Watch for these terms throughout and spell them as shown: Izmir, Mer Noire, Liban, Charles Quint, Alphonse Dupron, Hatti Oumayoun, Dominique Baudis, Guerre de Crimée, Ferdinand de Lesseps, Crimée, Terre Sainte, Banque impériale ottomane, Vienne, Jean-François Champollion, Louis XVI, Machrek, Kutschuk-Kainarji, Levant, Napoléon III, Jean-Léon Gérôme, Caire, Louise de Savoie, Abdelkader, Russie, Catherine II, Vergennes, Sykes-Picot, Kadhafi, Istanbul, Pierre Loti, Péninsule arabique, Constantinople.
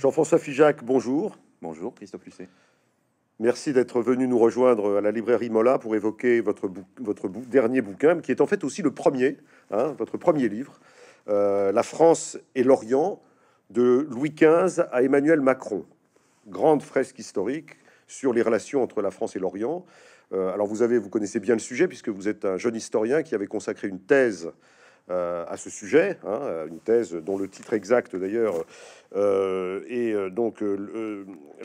Jean-François Figeac, bonjour. Bonjour, Christophe Lucet. Merci d'être venu nous rejoindre à la librairie Mollat pour évoquer votre dernier bouquin, qui est en fait aussi le premier, hein, votre premier livre, La France et l'Orient, de Louis XV à Emmanuel Macron. Grande fresque historique sur les relations entre la France et l'Orient. Alors vous connaissez bien le sujet, puisque vous êtes un jeune historien qui avait consacré une thèse à ce sujet, hein, une thèse dont le titre exact d'ailleurs est donc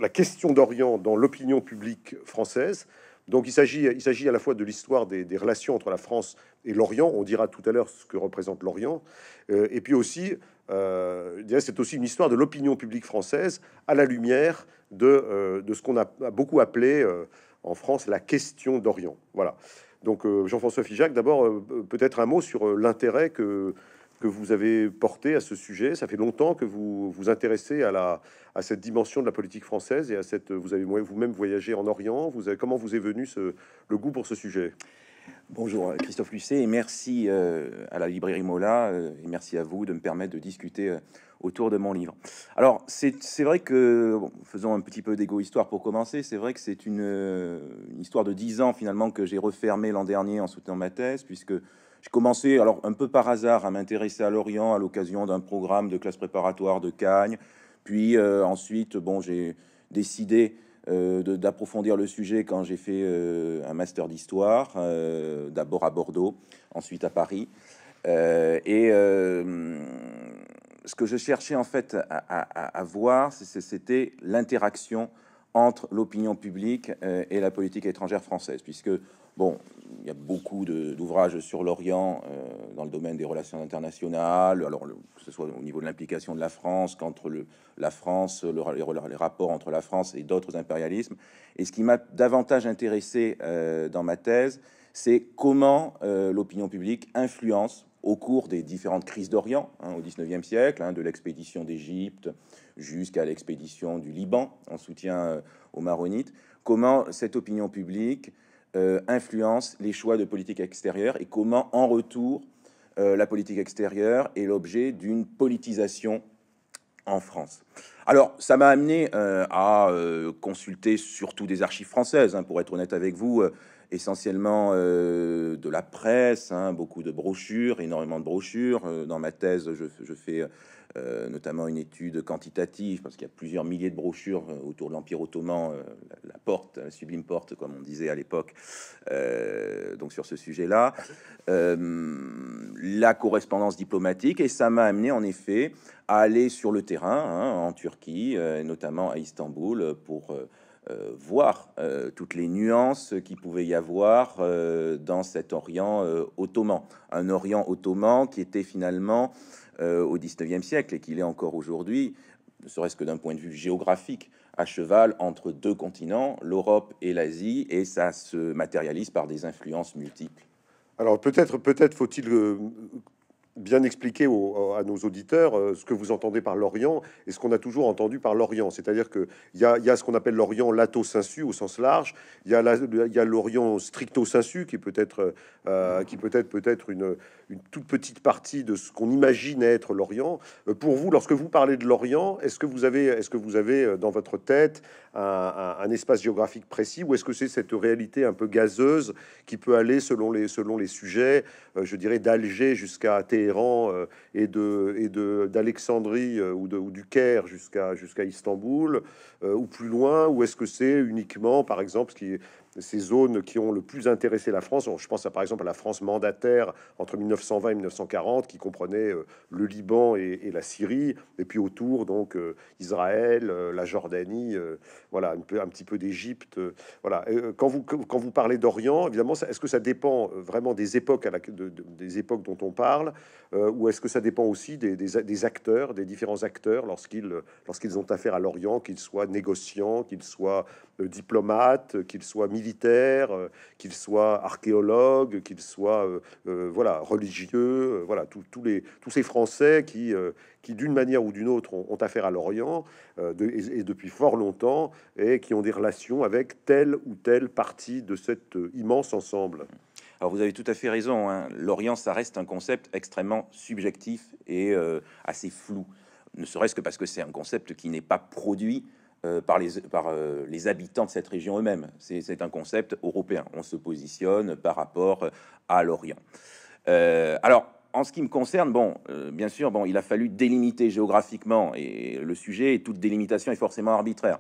la question d'Orient dans l'opinion publique française. Donc il s'agit à la fois de l'histoire des relations entre la France et l'Orient, on dira tout à l'heure ce que représente l'Orient, et puis aussi, c'est aussi une histoire de l'opinion publique française à la lumière de ce qu'on a beaucoup appelé en France la question d'Orient. Voilà. Donc, Jean-François Figeac, d'abord, peut-être un mot sur l'intérêt que vous avez porté à ce sujet. Ça fait longtemps que vous vous intéressez à cette dimension de la politique française et à cette... Vous avez vous-même voyagé en Orient. Comment vous est venu le goût pour ce sujet? Bonjour, Christophe Lucet, et merci à la librairie Mollat, et merci à vous de me permettre de discuter autour de mon livre. Alors, c'est vrai que, bon, faisons un petit peu d'égo-histoire pour commencer, c'est vrai que c'est une histoire de 10 ans, finalement, que j'ai refermée l'an dernier en soutenant ma thèse, puisque j'ai commencé, alors, un peu par hasard, à m'intéresser à l'Orient à l'occasion d'un programme de classe préparatoire de Cagnes, puis ensuite, bon, j'ai décidé d'approfondir le sujet quand j'ai fait un master d'histoire, d'abord à Bordeaux, ensuite à Paris. Ce que je cherchais en fait à voir, c'était l'interaction entre l'opinion publique et la politique étrangère française, puisque, bon, il y a beaucoup d'ouvrages sur l'Orient dans le domaine des relations internationales, alors que ce soit au niveau de l'implication de la France, qu'entre la France, les rapports entre la France et d'autres impérialismes. Et ce qui m'a davantage intéressé dans ma thèse, c'est comment l'opinion publique influence au cours des différentes crises d'Orient, hein, au XIXe siècle, hein, de l'expédition d'Égypte jusqu'à l'expédition du Liban, en soutien aux Maronites, comment cette opinion publique influence les choix de politique extérieure et comment, en retour, la politique extérieure est l'objet d'une politisation en France. Alors, ça m'a amené à consulter surtout des archives françaises, hein, pour être honnête avec vous, essentiellement de la presse, hein, beaucoup de brochures, énormément de brochures. Dans ma thèse, je fais notamment une étude quantitative, parce qu'il y a plusieurs milliers de brochures autour de l'Empire ottoman, la Sublime Porte, comme on disait à l'époque, donc sur ce sujet-là, la correspondance diplomatique, et ça m'a amené en effet à aller sur le terrain, hein, en Turquie, notamment à Istanbul, pour voir toutes les nuances qu'il pouvait y avoir dans cet Orient ottoman. Un Orient ottoman qui était finalement au XIXe siècle et qu'il est encore aujourd'hui, ne serait-ce que d'un point de vue géographique, à cheval entre deux continents, l'Europe et l'Asie, et ça se matérialise par des influences multiples. Alors peut-être faut-il... bien expliquer à nos auditeurs ce que vous entendez par l'Orient et ce qu'on a toujours entendu par l'Orient. C'est-à-dire qu'il y a ce qu'on appelle l'Orient lato sensu au sens large, il y a l'Orient stricto sensu qui est peut-être une toute petite partie de ce qu'on imagine être l'Orient. Pour vous, lorsque vous parlez de l'Orient, est-ce que vous avez dans votre tête un espace géographique précis, ou est-ce que c'est cette réalité un peu gazeuse qui peut aller selon les sujets, je dirais d'Alger jusqu'à Téhéran et d'Alexandrie ou du Caire jusqu'à Istanbul, ou plus loin, ou est-ce que c'est uniquement, par exemple, ces zones qui ont le plus intéressé la France? Je pense par exemple à la France mandataire entre 1920 et 1940, qui comprenait le Liban et la Syrie, et puis autour donc Israël, la Jordanie, voilà, un petit peu d'Égypte. Voilà. Quand vous parlez d'Orient, évidemment, est-ce que ça dépend vraiment des époques des époques dont on parle, ou est-ce que ça dépend aussi des acteurs, des différents acteurs lorsqu'ils ont affaire à l'Orient, qu'ils soient négociants, qu'ils soient diplomates, qu'ils soient militaires, qu'ils soient archéologues, qu'ils soient voilà, religieux, voilà, tous ces Français qui d'une manière ou d'une autre ont affaire à l'Orient et depuis fort longtemps, et qui ont des relations avec telle ou telle partie de cet immense ensemble. Alors vous avez tout à fait raison, hein. L'Orient, ça reste un concept extrêmement subjectif et assez flou. ne serait-ce que parce que c'est un concept qui n'est pas produit par les habitants de cette région eux-mêmes. C'est un concept européen. On se positionne par rapport à l'Orient. Alors, en ce qui me concerne, bien sûr, il a fallu délimiter géographiquement et le sujet, et toute délimitation est forcément arbitraire.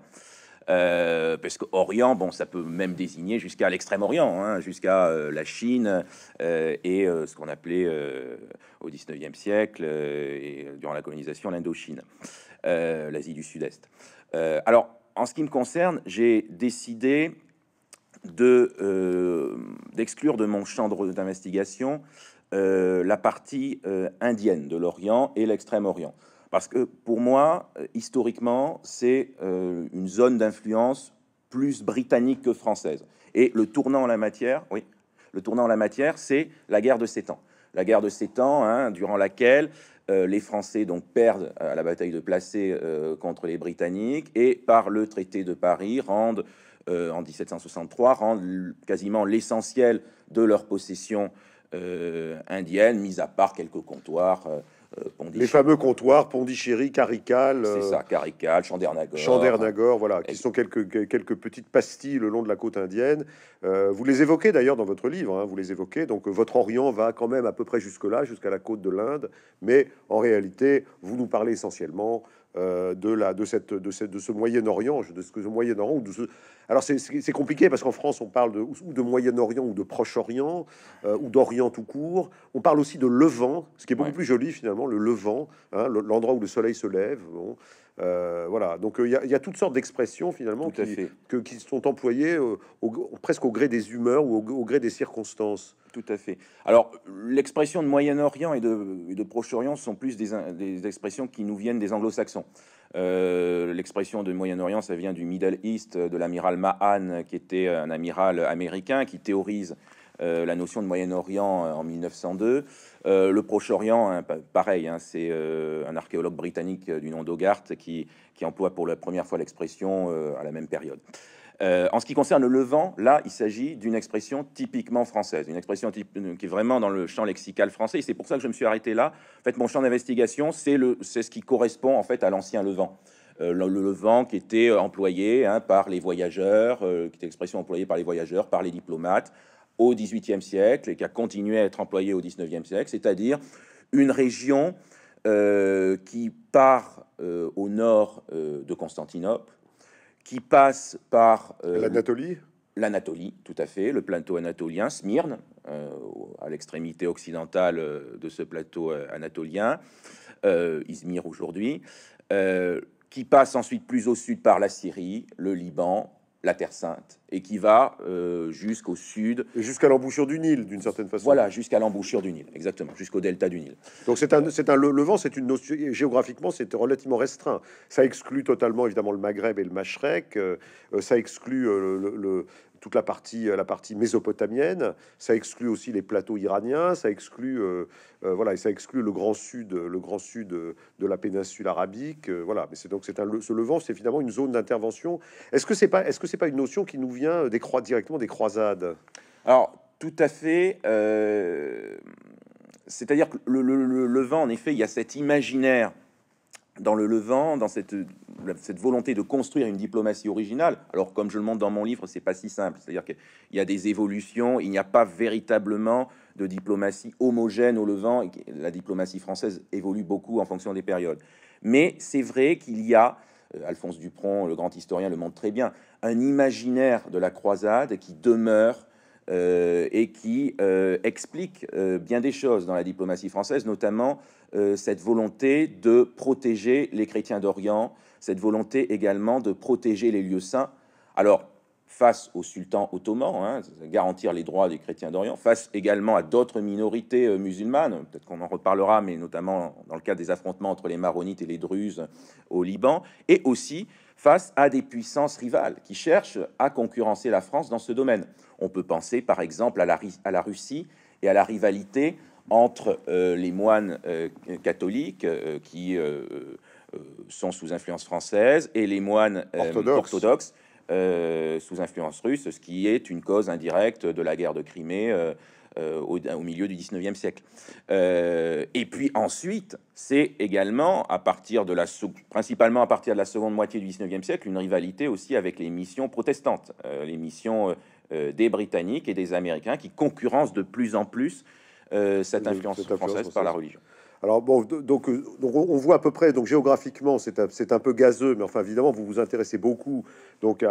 Parce que Orient, ça peut même désigner jusqu'à l'extrême-orient, hein, jusqu'à la Chine et ce qu'on appelait au 19e siècle et durant la colonisation l'Indochine, l'Asie du Sud-Est. Alors, en ce qui me concerne, j'ai décidé d'exclure de mon champ d'investigation la partie indienne de l'Orient et l'extrême-orient. Parce que pour moi, historiquement, c'est une zone d'influence plus britannique que française. Et le tournant en la matière, oui, le tournant en la matière, c'est la guerre de 7 ans. La guerre de 7 ans, hein, durant laquelle les Français donc perdent à la bataille de Placé contre les Britanniques et par le traité de Paris rendent, en 1763, rendent quasiment l'essentiel de leurs possessions indiennes, mis à part quelques comptoirs. Les fameux comptoirs Pondichéry, Carical, c'est ça, Carical, Chandernagore, voilà, qui sont quelques petites pastilles le long de la côte indienne. Vous les évoquez d'ailleurs dans votre livre, hein, vous les évoquez. Donc votre Orient va quand même à peu près jusque-là, jusqu'à la côte de l'Inde, mais en réalité, vous nous parlez essentiellement de ce Moyen-Orient, alors c'est compliqué parce qu'en France on parle de Moyen-Orient ou de Proche-Orient ou d'Orient tout court. On parle aussi de Levant, ce qui est beaucoup plus joli finalement, le Levant, hein, l'endroit où le soleil se lève. Bon. Voilà, donc il y a toutes sortes d'expressions finalement qui sont employées presque au gré des humeurs ou au gré des circonstances. Tout à fait. Alors l'expression de Moyen-Orient et de Proche-Orient sont plus des expressions qui nous viennent des anglo-saxons. L'expression de Moyen-Orient, ça vient du Middle East, de l'amiral Mahan, qui était un amiral américain qui théorise la notion de Moyen-Orient en 1902. Le Proche-Orient, hein, pareil, hein, c'est un archéologue britannique du nom d'Hogarth qui emploie pour la première fois l'expression à la même période. En ce qui concerne le Levant, là, il s'agit d'une expression typiquement française, une expression qui est vraiment dans le champ lexical français. Et c'est pour ça que je me suis arrêté là. En fait, mon champ d'investigation, c'est ce qui correspond en fait à l'ancien Levant. Le Levant qui était employé par les voyageurs, qui était l'expression employée par les voyageurs, par les diplomates, au XVIIIe siècle et qui a continué à être employé au XIXe siècle, c'est-à-dire une région qui part au nord de Constantinople, qui passe par l'Anatolie. L'Anatolie, tout à fait, le plateau anatolien, Smyrne, à l'extrémité occidentale de ce plateau anatolien, Izmir aujourd'hui, qui passe ensuite plus au sud par la Syrie, le Liban, la Terre Sainte, et qui va jusqu'au sud. Jusqu'à l'embouchure du Nil, d'une certaine façon. Voilà, jusqu'à l'embouchure du Nil, exactement, jusqu'au delta du Nil. Donc Levant, c'est une notion, géographiquement, c'est relativement restreint. Ça exclut totalement, évidemment, le Maghreb et le Machrek, ça exclut toute la partie mésopotamienne, ça exclut aussi les plateaux iraniens, ça exclut, voilà, et ça exclut le grand sud de la péninsule arabique, voilà. Mais c'est donc ce Levant, c'est finalement une zone d'intervention. Est-ce que c'est pas une notion qui nous vient directement des croisades? Alors tout à fait. C'est-à-dire que le Levant, en effet, il y a cet imaginaire dans le Levant, dans cette volonté de construire une diplomatie originale. Alors, comme je le montre dans mon livre, c'est pas si simple. C'est-à-dire qu'il y a des évolutions, il n'y a pas véritablement de diplomatie homogène au Levant. Et la diplomatie française évolue beaucoup en fonction des périodes. Mais c'est vrai qu'il y a, Alphonse Dupron, le grand historien, le montre très bien, un imaginaire de la croisade qui demeure et qui explique bien des choses dans la diplomatie française, notamment cette volonté de protéger les chrétiens d'Orient, cette volonté également de protéger les lieux saints. Alors, face au sultan ottoman, hein, garantir les droits des chrétiens d'Orient, face également à d'autres minorités musulmanes, peut-être qu'on en reparlera, mais notamment dans le cadre des affrontements entre les maronites et les druzes au Liban, et aussi face à des puissances rivales qui cherchent à concurrencer la France dans ce domaine. On peut penser par exemple à la Russie et à la rivalité entre les moines catholiques qui sont sous influence française et les moines orthodoxes sous influence russe, ce qui est une cause indirecte de la guerre de Crimée au milieu du 19e siècle. Et puis ensuite, c'est également à partir de la principalement à partir de la seconde moitié du 19e siècle une rivalité aussi avec les missions protestantes, les missions des Britanniques et des Américains qui concurrencent de plus en plus cette influence française par la religion. Alors bon, donc on voit à peu près, donc géographiquement c'est un peu gazeux, mais enfin évidemment vous vous intéressez beaucoup donc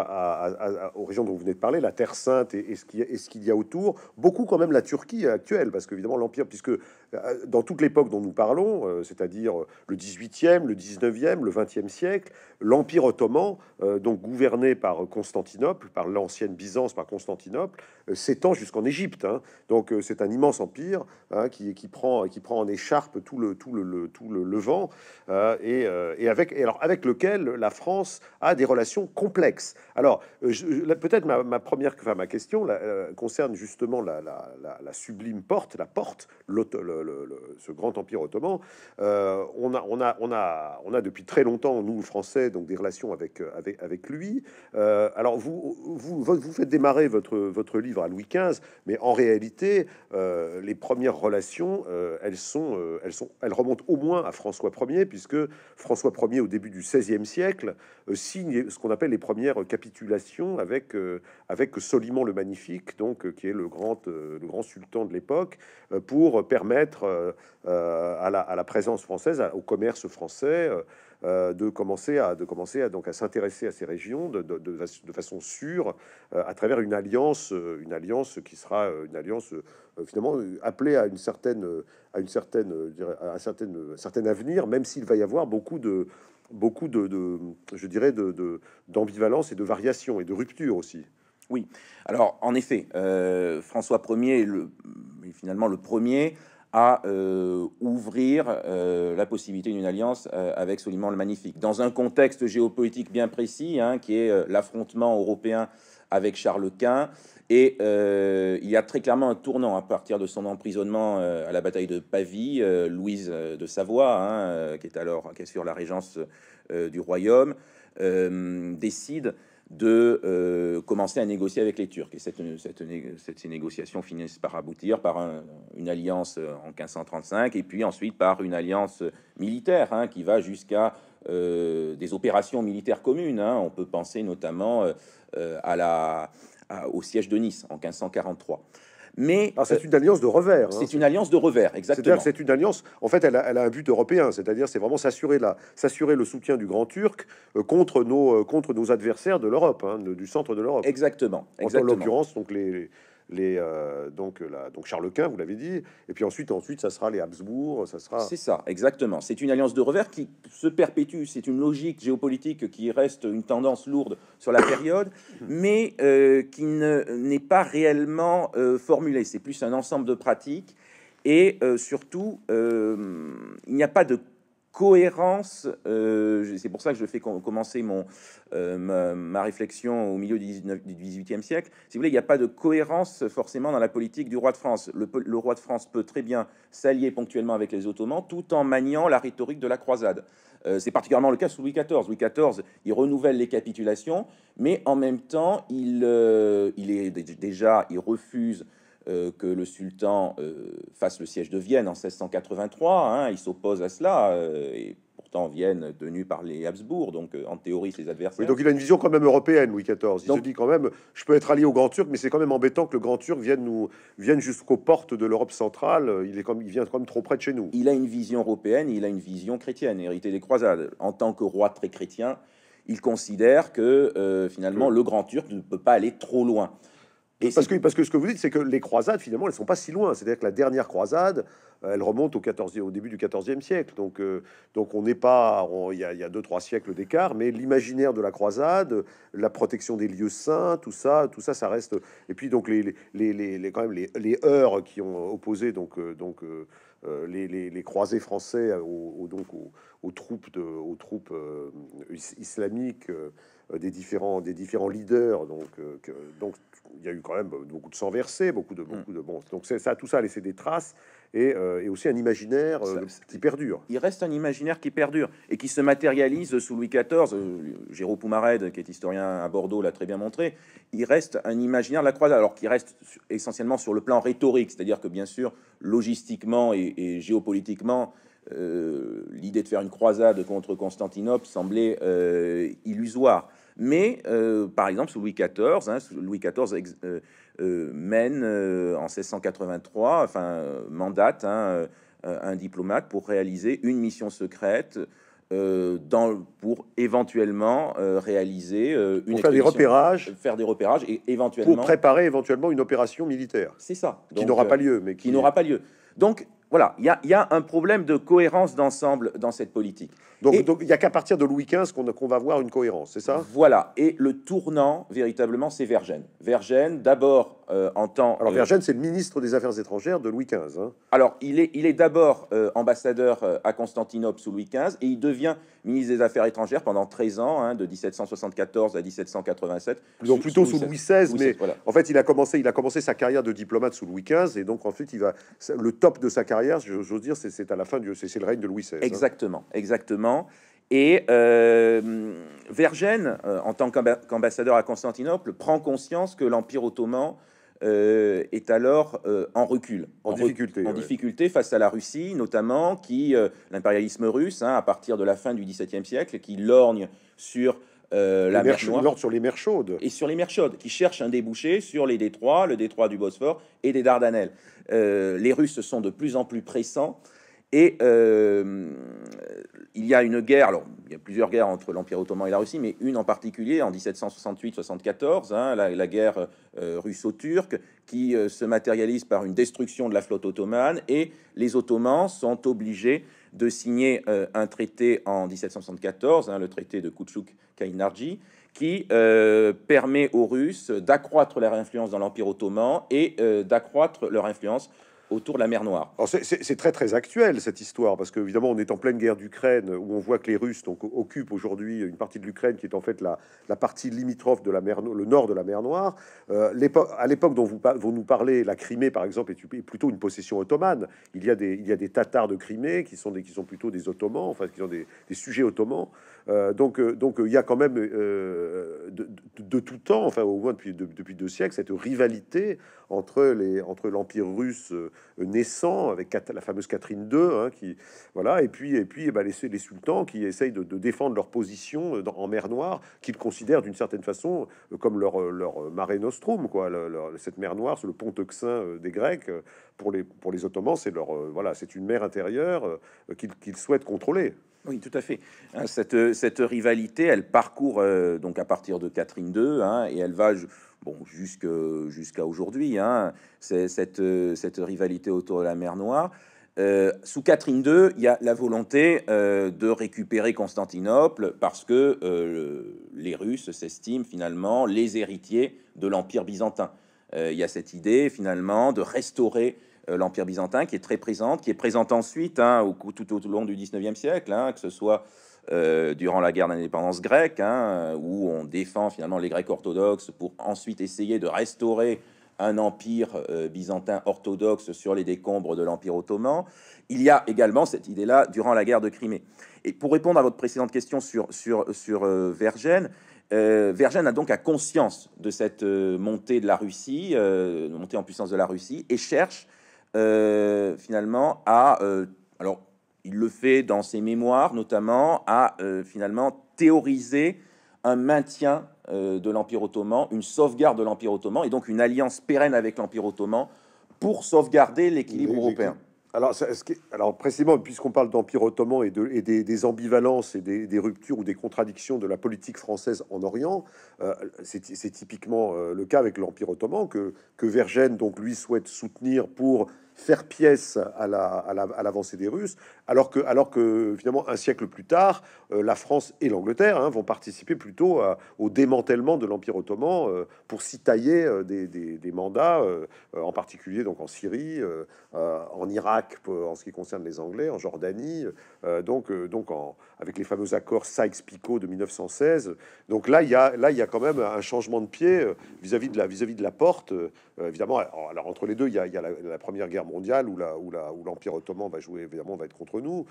aux régions dont vous venez de parler, la Terre Sainte et ce qu'il y a autour, beaucoup quand même la Turquie actuelle, parce qu'évidemment l'Empire, puisque dans toute l'époque dont nous parlons, c'est-à-dire le 18e, le 19e, le 20e siècle, l'Empire ottoman, donc gouverné par Constantinople, par l'ancienne Byzance, par Constantinople, s'étend jusqu'en Égypte. Hein. Donc c'est un immense empire hein, qui prend en écharpe tout le Levant et avec lequel la France a des relations complexes. Alors peut-être ma question concerne justement la sublime porte, la porte, ce grand empire ottoman. On a depuis très longtemps, nous Français, donc des relations avec lui. Alors vous faites démarrer votre livre à Louis XV, mais en réalité les premières relations elles remontent au moins à François 1er, puisque François 1er au début du 16e siècle signe ce qu'on appelle les premières capitulations avec Soliman le Magnifique, donc qui est le grand sultan de l'époque, pour permettre à la présence française, au commerce français, de commencer à s'intéresser à ces régions de façon sûre, à travers une alliance qui sera une alliance finalement appelée à un certain avenir, même s'il va y avoir beaucoup de d'ambivalence et de variations et de ruptures aussi. Oui, alors en effet, François 1er finalement le premier à ouvrir la possibilité d'une alliance avec Soliman le Magnifique, dans un contexte géopolitique bien précis, hein, qui est l'affrontement européen avec Charles Quint. Et il y a très clairement un tournant à partir de son emprisonnement à la bataille de Pavie, Louise de Savoie, hein, qui est sur la régence du royaume, décide de commencer à négocier avec les Turcs. Et ces négociations finissent par aboutir par une alliance en 1535, et puis ensuite par une alliance militaire, hein, qui va jusqu'à des opérations militaires communes. Hein. On peut penser notamment au siège de Nice en 1543. Mais c'est une alliance de revers. Hein. C'est une alliance de revers, exactement. C'est une alliance, en fait, elle a un but européen, c'est-à-dire c'est vraiment s'assurer le soutien du Grand Turc contre nos adversaires de l'Europe, hein, du centre de l'Europe. Exactement. En l'occurrence, donc donc Charles Quint, vous l'avez dit, et puis ensuite ça sera les Habsbourg, ça sera. C'est ça, exactement. C'est une alliance de revers qui se perpétue. C'est une logique géopolitique qui reste une tendance lourde sur la période, mais qui n'est pas réellement formulée. C'est plus un ensemble de pratiques, et surtout il n'y a pas de cohérence. C'est pour ça que je fais commencer ma réflexion au milieu du 18e siècle. Si vous voulez, il n'y a pas de cohérence forcément dans la politique du roi de France. Le roi de France peut très bien s'allier ponctuellement avec les Ottomans tout en maniant la rhétorique de la croisade. C'est particulièrement le cas sous Louis XIV. Louis XIV, il renouvelle les capitulations, mais en même temps, il refuse que le sultan fasse le siège de Vienne en 1683, hein, il s'oppose à cela, et pourtant Vienne tenue par les Habsbourg, donc en théorie ses adversaires. Oui, donc il a une vision quand même européenne, Louis XIV. Il se dit quand même, je peux être allié au Grand Turc, mais c'est quand même embêtant que le Grand Turc vienne jusqu'aux portes de l'Europe centrale. Il vient quand même trop près de chez nous. Il a une vision européenne, il a une vision chrétienne, héritée des croisades. En tant que roi très chrétien, il considère que finalement le Grand Turc ne peut pas aller trop loin. Parce que ce que vous dites, c'est que les croisades, finalement, elles ne sont pas si loin. C'est-à-dire que la dernière croisade, elle remonte au début du XIVe siècle. Donc on n'est pas... Il y a 2-3 siècles d'écart, mais l'imaginaire de la croisade, la protection des lieux saints, tout ça, ça reste... Et puis, donc, quand même les heurts qui ont opposé... Les croisés français aux troupes islamiques des différents leaders, donc il y a eu quand même beaucoup de sang versé, beaucoup de bon. Donc ça, tout ça a laissé des traces et aussi un imaginaire qui perdure. Il reste un imaginaire qui perdure et qui se matérialise sous Louis XIV. Géraud Poumarède, qui est historien à Bordeaux, l'a très bien montré. Il reste un imaginaire de la croisade, alors qu'il reste essentiellement sur le plan rhétorique, c'est-à-dire que bien sûr, logistiquement et géopolitiquement, l'idée de faire une croisade contre Constantinople semblait illusoire. Mais, par exemple, sous Louis XIV, mène en 1683, mandate un diplomate pour réaliser une mission secrète pour éventuellement réaliser une faire des repérages et éventuellement pour préparer éventuellement une opération militaire. C'est ça. Donc, qui n'aura pas lieu, mais qui n'aura pas lieu. Donc voilà, il y a un problème de cohérence d'ensemble dans cette politique. Donc il n'y a qu'à partir de Louis XV qu'on va voir une cohérence, c'est ça? Voilà, et le tournant, véritablement, c'est Vergennes. Vergennes, d'abord, alors Vergennes, c'est le ministre des Affaires étrangères de Louis XV. Hein. Alors, il est d'abord ambassadeur à Constantinople sous Louis XV, et il devient ministre des Affaires étrangères pendant 13 ans, hein, de 1774 à 1787. Donc plutôt sous Louis XVI, mais voilà. En fait, il a commencé sa carrière de diplomate sous Louis XV, et donc, en fait, le top de sa carrière, j'ose dire, c'est à la fin c'est le règne de Louis XVI. Exactement, hein. Exactement. Et Vergennes, en tant qu'ambassadeur à Constantinople, prend conscience que l'Empire ottoman est alors en recul, en difficulté face à la Russie, notamment, l'impérialisme russe, hein, à partir de la fin du XVIIe siècle, qui lorgne sur la mer Noire, sur les mers chaudes. Et sur les mers chaudes, qui cherchent un débouché sur les détroits, le détroit du Bosphore et des Dardanelles. Les Russes sont de plus en plus pressants et il y a une guerre, alors il y a plusieurs guerres entre l'Empire ottoman et la Russie, mais une en particulier en 1768-74, hein, la guerre russo-turque, qui se matérialise par une destruction de la flotte ottomane, et les Ottomans sont obligés de signer un traité en 1774, hein, le traité de Kutschuk-Kainarji, qui permet aux Russes d'accroître leur influence dans l'Empire ottoman et d'accroître leur influence autour de la mer Noire. C'est très très actuel cette histoire, parce qu'évidemment on est en pleine guerre d'Ukraine, où on voit que les Russes occupent aujourd'hui une partie de l'Ukraine qui est en fait la partie limitrophe de la mer, le nord de la mer Noire. À l'époque dont vous nous parlez, la Crimée par exemple est plutôt une possession ottomane. Il y a des Tatars de Crimée qui sont plutôt des Ottomans, enfin qui sont des sujets ottomans. Donc il y a quand même de tout temps, enfin au moins depuis 2 siècles, cette rivalité entre l'Empire russe naissant avec la fameuse Catherine II, hein, qui voilà, et puis les sultans qui essayent de défendre leur position en mer Noire, qu'ils considèrent d'une certaine façon comme leur Mare Nostrum, quoi, cette mer Noire, c'est le pont euxin des Grecs. Pour les Ottomans, c'est c'est une mer intérieure qu'ils souhaitent contrôler. Oui, tout à fait. Cette rivalité, elle parcourt donc à partir de Catherine II, hein, et elle va jusqu'à aujourd'hui. Hein, c'est cette rivalité autour de la mer Noire. Sous Catherine II, il y a la volonté de récupérer Constantinople parce que les Russes s'estiment finalement les héritiers de l'Empire byzantin. Il y a cette idée finalement de restaurer l'Empire byzantin, qui est très présente, ensuite, hein, tout au long du 19e siècle, hein, que ce soit durant la guerre d'indépendance grecque, hein, où on défend finalement les Grecs orthodoxes pour ensuite essayer de restaurer un empire byzantin orthodoxe sur les décombres de l'Empire ottoman. Il y a également cette idée-là durant la guerre de Crimée. Et pour répondre à votre précédente question sur Vergennes, Vergennes a donc à conscience de cette montée de la Russie, montée en puissance de la Russie, et cherche finalement alors il le fait dans ses mémoires notamment, finalement théoriser un maintien de l'Empire ottoman, une sauvegarde de l'Empire ottoman, et donc une alliance pérenne avec l'Empire ottoman pour sauvegarder l'équilibre européen. Alors précisément, puisqu'on parle d'Empire ottoman et des ambivalences et des ruptures ou des contradictions de la politique française en Orient, c'est typiquement le cas avec l'Empire ottoman que Vergennes donc lui souhaite soutenir pour faire pièce à l'avancée des Russes, alors que finalement un siècle plus tard, la France et l'Angleterre vont participer plutôt au démantèlement de l'Empire ottoman pour s'y tailler des mandats, en particulier donc en Syrie, en Irak en ce qui concerne les Anglais, en Jordanie, avec les fameux accords Sykes-Picot de 1916. Donc là il y a quand même un changement de pied vis-à-vis de la porte, évidemment. Alors entre les deux, il y a la Première Guerre mondiale où l'Empire ottoman va jouer, évidemment, va être contre nous.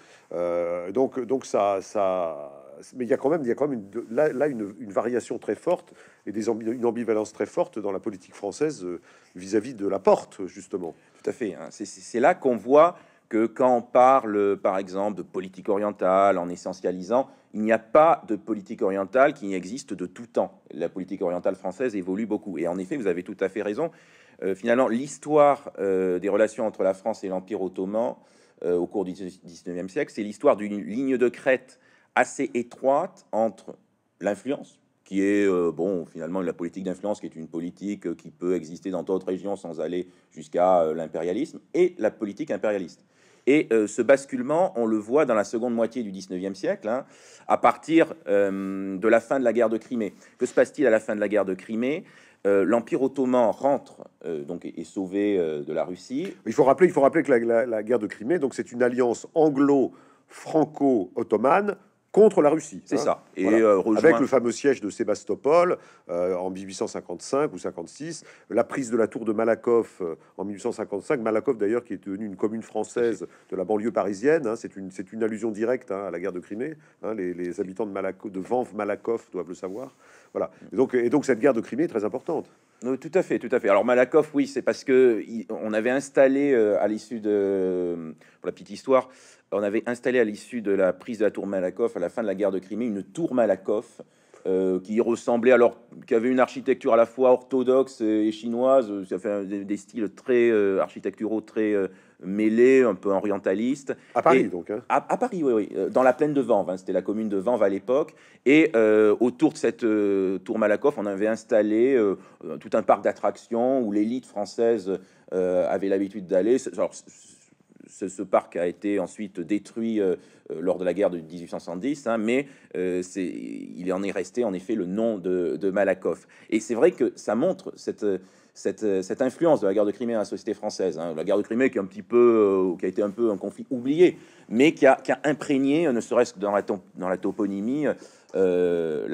Mais il y a quand même une variation très forte et une ambivalence très forte dans la politique française vis-à-vis de la porte, justement. Tout à fait. C'est là qu'on voit que quand on parle, par exemple, de politique orientale en essentialisant, il n'y a pas de politique orientale qui existe de tout temps. La politique orientale française évolue beaucoup. Et en effet, vous avez tout à fait raison. Finalement, l'histoire des relations entre la France et l'Empire ottoman au cours du XIXe siècle, c'est l'histoire d'une ligne de crête assez étroite entre l'influence, qui est, finalement, la politique d'influence, qui est une politique qui peut exister dans d'autres régions sans aller jusqu'à l'impérialisme, et la politique impérialiste. Et ce basculement, on le voit dans la seconde moitié du XIXe siècle, à partir de la fin de la guerre de Crimée. Que se passe-t-il à la fin de la guerre de Crimée ? L'Empire ottoman rentre donc est sauvé de la Russie. Il faut rappeler que la guerre de Crimée, donc, c'est une alliance anglo-franco-ottomane contre la Russie. C'est ça. Et voilà. Avec le fameux siège de Sébastopol en 1855 ou 56, la prise de la tour de Malakoff en 1855. Malakoff, d'ailleurs, qui est devenue une commune française de la banlieue parisienne. C'est une allusion directe à la guerre de Crimée. Les habitants de Vanves, Malakoff doivent le savoir. Voilà. Et donc cette guerre de Crimée est très importante. Tout à fait. Alors Malakoff, oui, c'est parce que on avait installé à l'issue de, pour la petite histoire, on avait installé à l'issue de la prise de la tour Malakoff à la fin de la guerre de Crimée une tour Malakoff qui ressemblait, alors qui avait une architecture à la fois orthodoxe et chinoise, ça fait des styles très architecturaux très mêlés, un peu orientalistes. À Paris, et, donc. À Paris, oui, dans la plaine de Vanves. C'était la commune de Vanves à l'époque. Et autour de cette tour Malakoff, on avait installé tout un parc d'attractions où l'élite française avait l'habitude d'aller. Ce parc a été ensuite détruit lors de la guerre de 1870, mais il en est resté en effet le nom de Malakoff. Et c'est vrai que ça montre cette influence de la guerre de Crimée à la société française. La guerre de Crimée qui est qui a été un peu un conflit oublié, mais qui a imprégné, ne serait-ce que dans la toponymie, la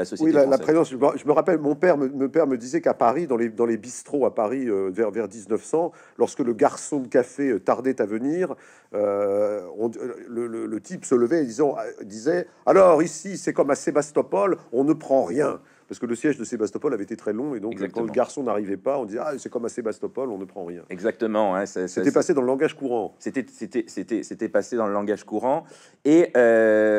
société française. Oui, la présence. Je me rappelle, mon père me disait qu'à Paris, dans les bistrots à Paris, vers 1900, lorsque le garçon de café tardait à venir, le type se levait et disait « Alors, ici, c'est comme à Sébastopol, on ne prend rien ». Parce que le siège de Sébastopol avait été très long, et donc Exactement. Quand le garçon n'arrivait pas, on disait « Ah, c'est comme à Sébastopol, on ne prend rien ». Exactement. C'était passé dans le langage courant. C'était passé dans le langage courant. Et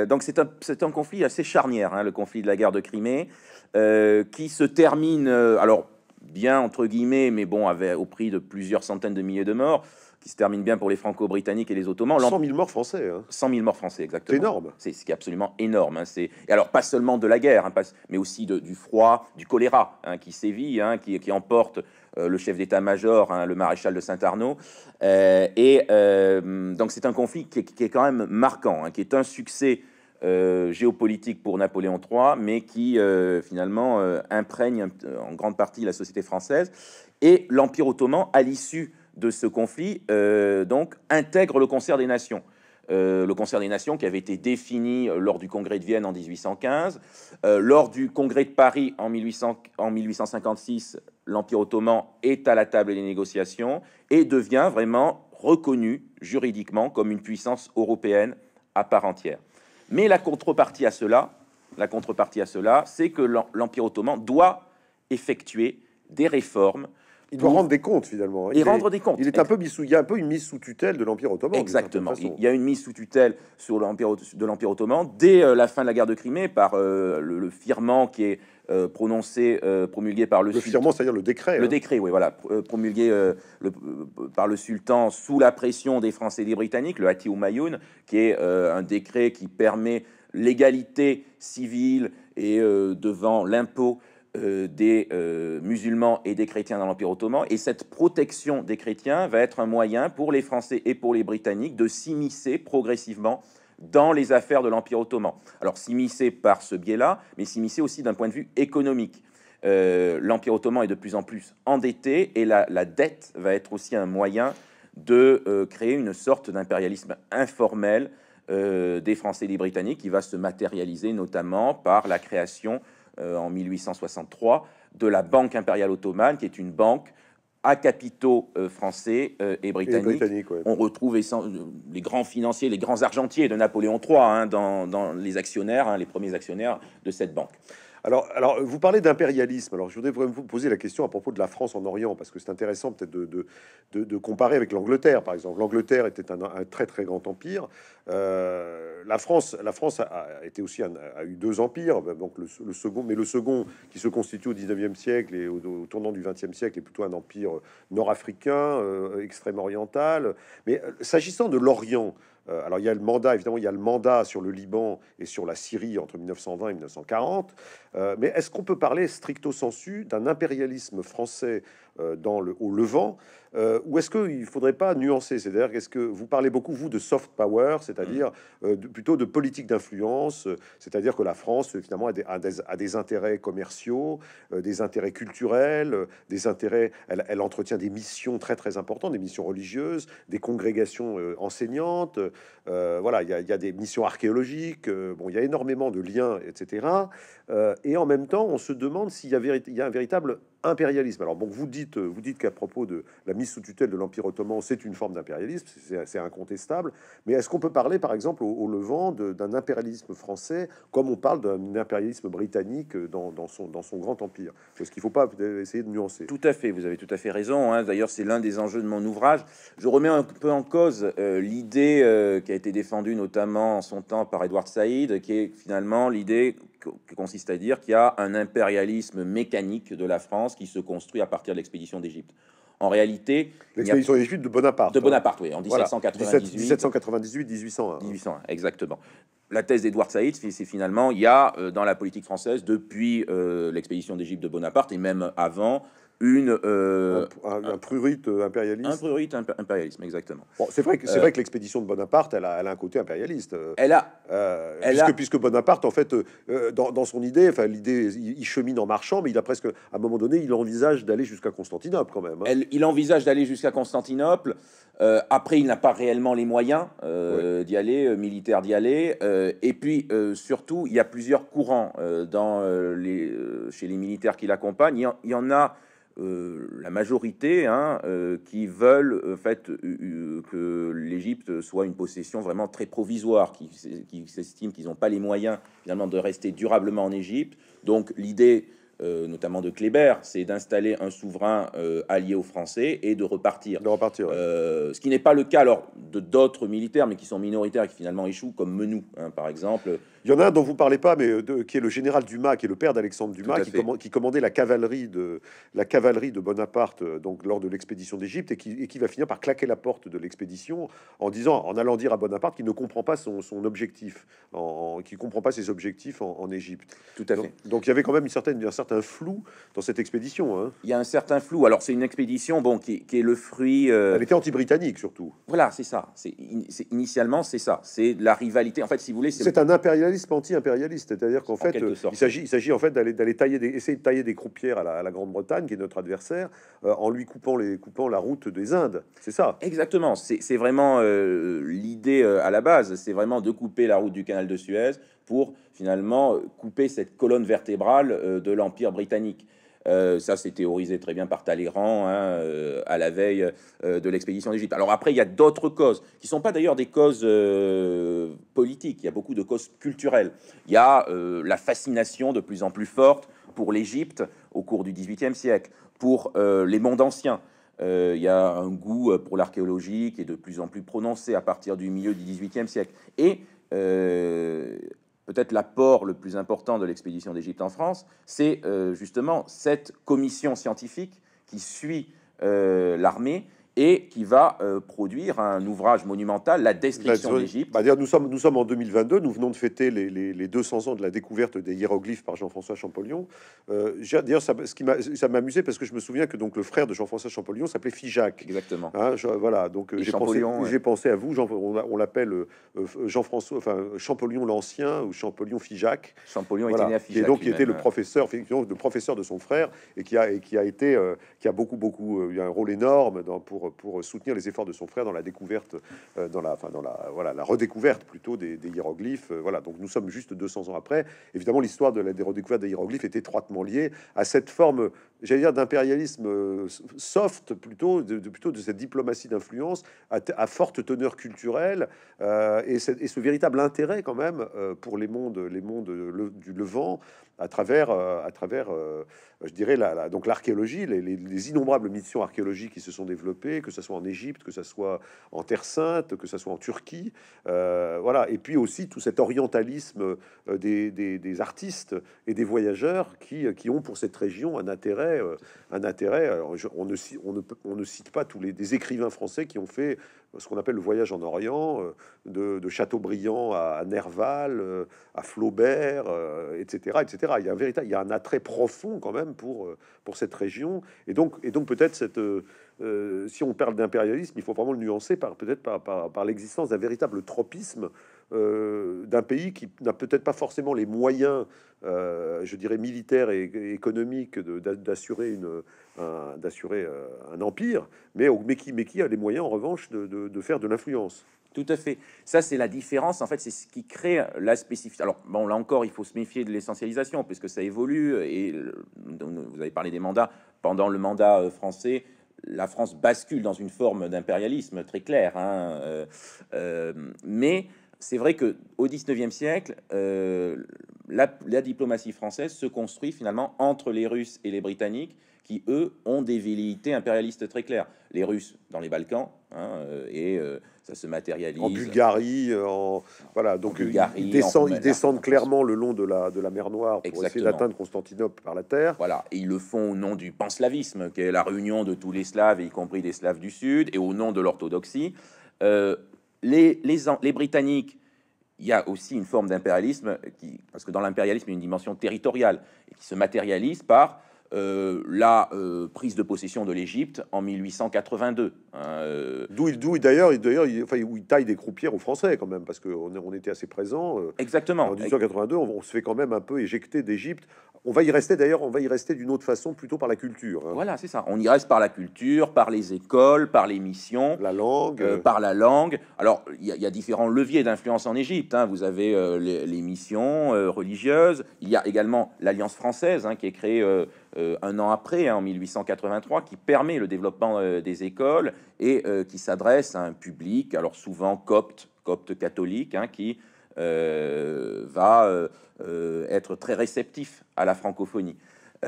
donc c'est un conflit assez charnière, le conflit de la guerre de Crimée, qui se termine, alors bien entre guillemets, mais bon, au prix de plusieurs centaines de milliers de morts, qui se termine bien pour les Franco-Britanniques et les Ottomans. 100 000 morts français. 100 000 morts français, exactement. C'est énorme. C'est ce qui est absolument énorme. Alors, pas seulement de la guerre, mais aussi du froid, du choléra qui sévit, qui emporte le chef d'état-major, le maréchal de Saint-Arnaud. Donc, c'est un conflit qui est quand même marquant, qui est un succès géopolitique pour Napoléon III, mais qui, finalement, imprègne en grande partie la société française. Et l'Empire ottoman, à l'issue de ce conflit, donc, intègre le concert des nations. Le concert des nations qui avait été défini lors du congrès de Vienne en 1815. Lors du congrès de Paris en 1856, l'Empire ottoman est à la table des négociations et devient vraiment reconnu juridiquement comme une puissance européenne à part entière. Mais la contrepartie à cela, c'est que l'Empire ottoman doit effectuer des réformes. Il doit rendre des comptes, finalement. Il est un peu mis sous, il y a un peu une mise sous tutelle de l'Empire ottoman. Exactement. Il y a une mise sous tutelle de l'Empire ottoman dès la fin de la guerre de Crimée par le firman qui est promulgué par le sultan. Le firman, c'est-à-dire le décret. Le décret, oui, voilà, promulgué par le sultan sous la pression des Français et des Britanniques, le Hatti Oumayoun, qui est un décret qui permet l'égalité civile et devant l'impôt des musulmans et des chrétiens dans l'Empire ottoman, et cette protection des chrétiens va être un moyen pour les Français et pour les Britanniques de s'immiscer progressivement dans les affaires de l'Empire ottoman. Alors s'immiscer par ce biais-là, mais s'immiscer aussi d'un point de vue économique. L'Empire ottoman est de plus en plus endetté, et la dette va être aussi un moyen de créer une sorte d'impérialisme informel des Français et des Britanniques, qui va se matérialiser notamment par la création en 1863 de la Banque impériale ottomane, qui est une banque à capitaux français et britanniques. Ouais. On retrouve les grands financiers, les grands argentiers de Napoléon III hein, dans les actionnaires, hein, les premiers actionnaires de cette banque. Alors vous parlez d'impérialisme. Alors, je voudrais vous poser la question à propos de la France en Orient, parce que c'est intéressant peut-être de comparer avec l'Angleterre, par exemple. L'Angleterre était un très, très grand empire. La France a été aussi a eu deux empires, donc le second, mais le second qui se constitue au 19e siècle et au tournant du 20e siècle est plutôt un empire nord-africain, extrême-oriental. Mais s'agissant de l'Orient, alors il y a le mandat, évidemment, il y a le mandat sur le Liban et sur la Syrie entre 1920 et 1940, mais est-ce qu'on peut parler stricto sensu d'un impérialisme français au Levant, ou est-ce qu'il ne faudrait pas nuancer? C'est-à-dire, est-ce que vous parlez beaucoup, vous, de soft power, c'est-à-dire plutôt de politique d'influence, c'est-à-dire que la France, finalement, a des intérêts commerciaux, des intérêts culturels, des intérêts... Elle entretient des missions très, très importantes, des missions religieuses, des congrégations enseignantes, voilà, il y a des missions archéologiques, bon, il y a énormément de liens, etc. Et en même temps, on se demande s'il y a un véritable impérialisme. Alors bon, vous dites qu'à propos de la mise sous tutelle de l'Empire ottoman, c'est une forme d'impérialisme, c'est incontestable, mais est-ce qu'on peut parler, par exemple, au Levant d'un impérialisme français, comme on parle d'un impérialisme britannique dans son grand empire? Parce qu'il ne faut pas essayer de nuancer. Tout à fait, vous avez tout à fait raison, hein. D'ailleurs, c'est l'un des enjeux de mon ouvrage. Je remets un peu en cause l'idée qui a été défendue notamment en son temps par Edward Saïd, qui est finalement l'idée qui consiste à dire qu'il y a un impérialisme mécanique de la France qui se construit à partir de l'expédition d'Égypte. En réalité... L'expédition d'Égypte de Bonaparte. De Bonaparte, hein. Oui, en 1798-1801. 1801, exactement. La thèse d'Edward Saïd, c'est finalement, il y a dans la politique française, depuis l'expédition d'Égypte de Bonaparte, et même avant... un prurite impérialiste. Un prurite impérialisme, exactement. Bon, c'est vrai que l'expédition de Bonaparte, elle a un côté impérialiste. Puisque Bonaparte, en fait, dans son idée, enfin l'idée, il chemine en marchant, mais il a presque, à un moment donné, il envisage d'aller jusqu'à Constantinople quand même. Hein. Il envisage d'aller jusqu'à Constantinople. Après, il n'a pas réellement les moyens d'y aller, militaires d'y aller. Et puis, surtout, il y a plusieurs courants chez les militaires qui l'accompagnent. Il y en a la majorité hein, qui veulent en fait que l'Égypte soit une possession vraiment très provisoire, qui s'estiment qu'ils n'ont pas les moyens finalement de rester durablement en Égypte. Donc l'idée notamment de Kléber, c'est d'installer un souverain allié aux Français et de repartir. Ouais. Ce qui n'est pas le cas alors de d'autres militaires, mais qui sont minoritaires et qui finalement échouent, comme Menou, hein, par exemple. Il y en a un dont vous parlez pas, mais qui est le général Dumas, qui est le père d'Alexandre Dumas, qui commandait la cavalerie de Bonaparte, donc lors de l'expédition d'Égypte, et qui va finir par claquer la porte de l'expédition en allant dire à Bonaparte qu'il ne comprend pas son objectif, qu'il comprend pas ses objectifs en Égypte. Tout à fait. Donc il y avait quand même un certain flou dans cette expédition. Hein. Il y a un certain flou. Alors c'est une expédition, bon, qui est le fruit. Elle était anti-britannique surtout. Voilà, c'est ça. Initialement c'est ça. C'est la rivalité. En fait, si vous voulez, c'est un impérialisme. Anti-impérialiste, c'est-à-dire qu'en fait, il s'agit en fait d'aller essayer de tailler des croupières à la Grande-Bretagne, qui est notre adversaire, en lui coupant la route des Indes. C'est ça. Exactement. C'est vraiment l'idée à la base. C'est vraiment de couper la route du canal de Suez pour finalement couper cette colonne vertébrale de l'Empire britannique. Ça, c'est théorisé très bien par Talleyrand hein, à la veille de l'expédition d'Égypte. Alors après, il y a d'autres causes, qui ne sont pas d'ailleurs des causes politiques, il y a beaucoup de causes culturelles. Il y a la fascination de plus en plus forte pour l'Égypte au cours du XVIIIe siècle, pour les mondes anciens. Il y a un goût pour l'archéologie qui est de plus en plus prononcé à partir du milieu du XVIIIe siècle. Et... peut-être l'apport le plus important de l'expédition d'Égypte en France, c'est justement cette commission scientifique qui suit l'armée et qui va produire un ouvrage monumental, La description d'Égypte. Bah, nous sommes en 2022, nous venons de fêter les 200 ans de la découverte des hiéroglyphes par Jean-François Champollion. D'ailleurs, ça m'amusait parce que je me souviens que donc, le frère de Jean-François Champollion s'appelait Figeac. Exactement. Hein, voilà, donc j'ai pensé, pensé à vous, on l'appelle Jean-François, enfin Champollion l'Ancien ou Champollion Figeac. Champollion voilà, était né à Figeac. Et donc, qui était le professeur de son frère et qui a beaucoup eu un rôle énorme pour soutenir les efforts de son frère dans la découverte, la redécouverte plutôt des hiéroglyphes. Voilà, donc nous sommes juste 200 ans après. Évidemment, l'histoire de la redécouverte des hiéroglyphes est étroitement liée à cette forme, j'allais dire, d'impérialisme soft, plutôt de cette diplomatie d'influence à forte teneur culturelle et ce véritable intérêt quand même pour les mondes du Levant à travers je dirais, donc l'archéologie, les innombrables missions archéologiques qui se sont développées, que ce soit en Égypte, que ce soit en Terre Sainte, que ce soit en Turquie, voilà. Et puis aussi tout cet orientalisme des artistes et des voyageurs qui ont pour cette région un intérêt. Alors, on ne cite pas tous des écrivains français qui ont fait ce qu'on appelle le voyage en Orient, de Chateaubriand à Nerval, à Flaubert, etc. Il y a un attrait profond quand même pour cette région. Et donc peut-être si on parle d'impérialisme, il faut vraiment le nuancer par l'existence d'un véritable tropisme d'un pays qui n'a peut-être pas forcément les moyens, je dirais, militaires et économiques d'assurer un empire, mais qui a les moyens en revanche de faire de l'influence. Tout à fait. Ça, c'est la différence. En fait, c'est ce qui crée la spécificité. Alors, bon, là encore, il faut se méfier de l'essentialisation, puisque ça évolue. Et vous avez parlé des mandats. Pendant le mandat français, la France bascule dans une forme d'impérialisme très claire. Hein. Mais c'est vrai que au 19e siècle, la diplomatie française se construit finalement entre les Russes et les Britanniques, qui, eux, ont des velléités impérialistes très claires. Les Russes dans les Balkans, hein, ça se matérialise. En Bulgarie, voilà. Donc, ils descendent clairement le long de la mer Noire pour essayer d'atteindre Constantinople par la terre. Voilà. Et ils le font au nom du panslavisme, qui est la réunion de tous les Slaves, y compris des Slaves du Sud, et au nom de l'orthodoxie. Les Britanniques, il y a aussi une forme d'impérialisme, parce que dans l'impérialisme, il y a une dimension territoriale, et qui se matérialise par la prise de possession de l'Égypte en 1882. Hein, D'où il taille des croupières aux Français quand même, parce qu'on était assez présents. Exactement. En 1882, on se fait quand même un peu éjecter d'Égypte. On va y rester d'ailleurs, on va y rester d'une autre façon, plutôt par la culture. Hein. Voilà, c'est ça. On y reste par la culture, par les écoles, par les missions. La langue. Par la langue. Alors, il y a différents leviers d'influence en Égypte. Hein. Vous avez les missions religieuses. Il y a également l'Alliance française, hein, qui est créée un an après, hein, en 1883, qui permet le développement des écoles et qui s'adresse à un public, alors souvent copte catholique, hein, qui va être très réceptif à la francophonie.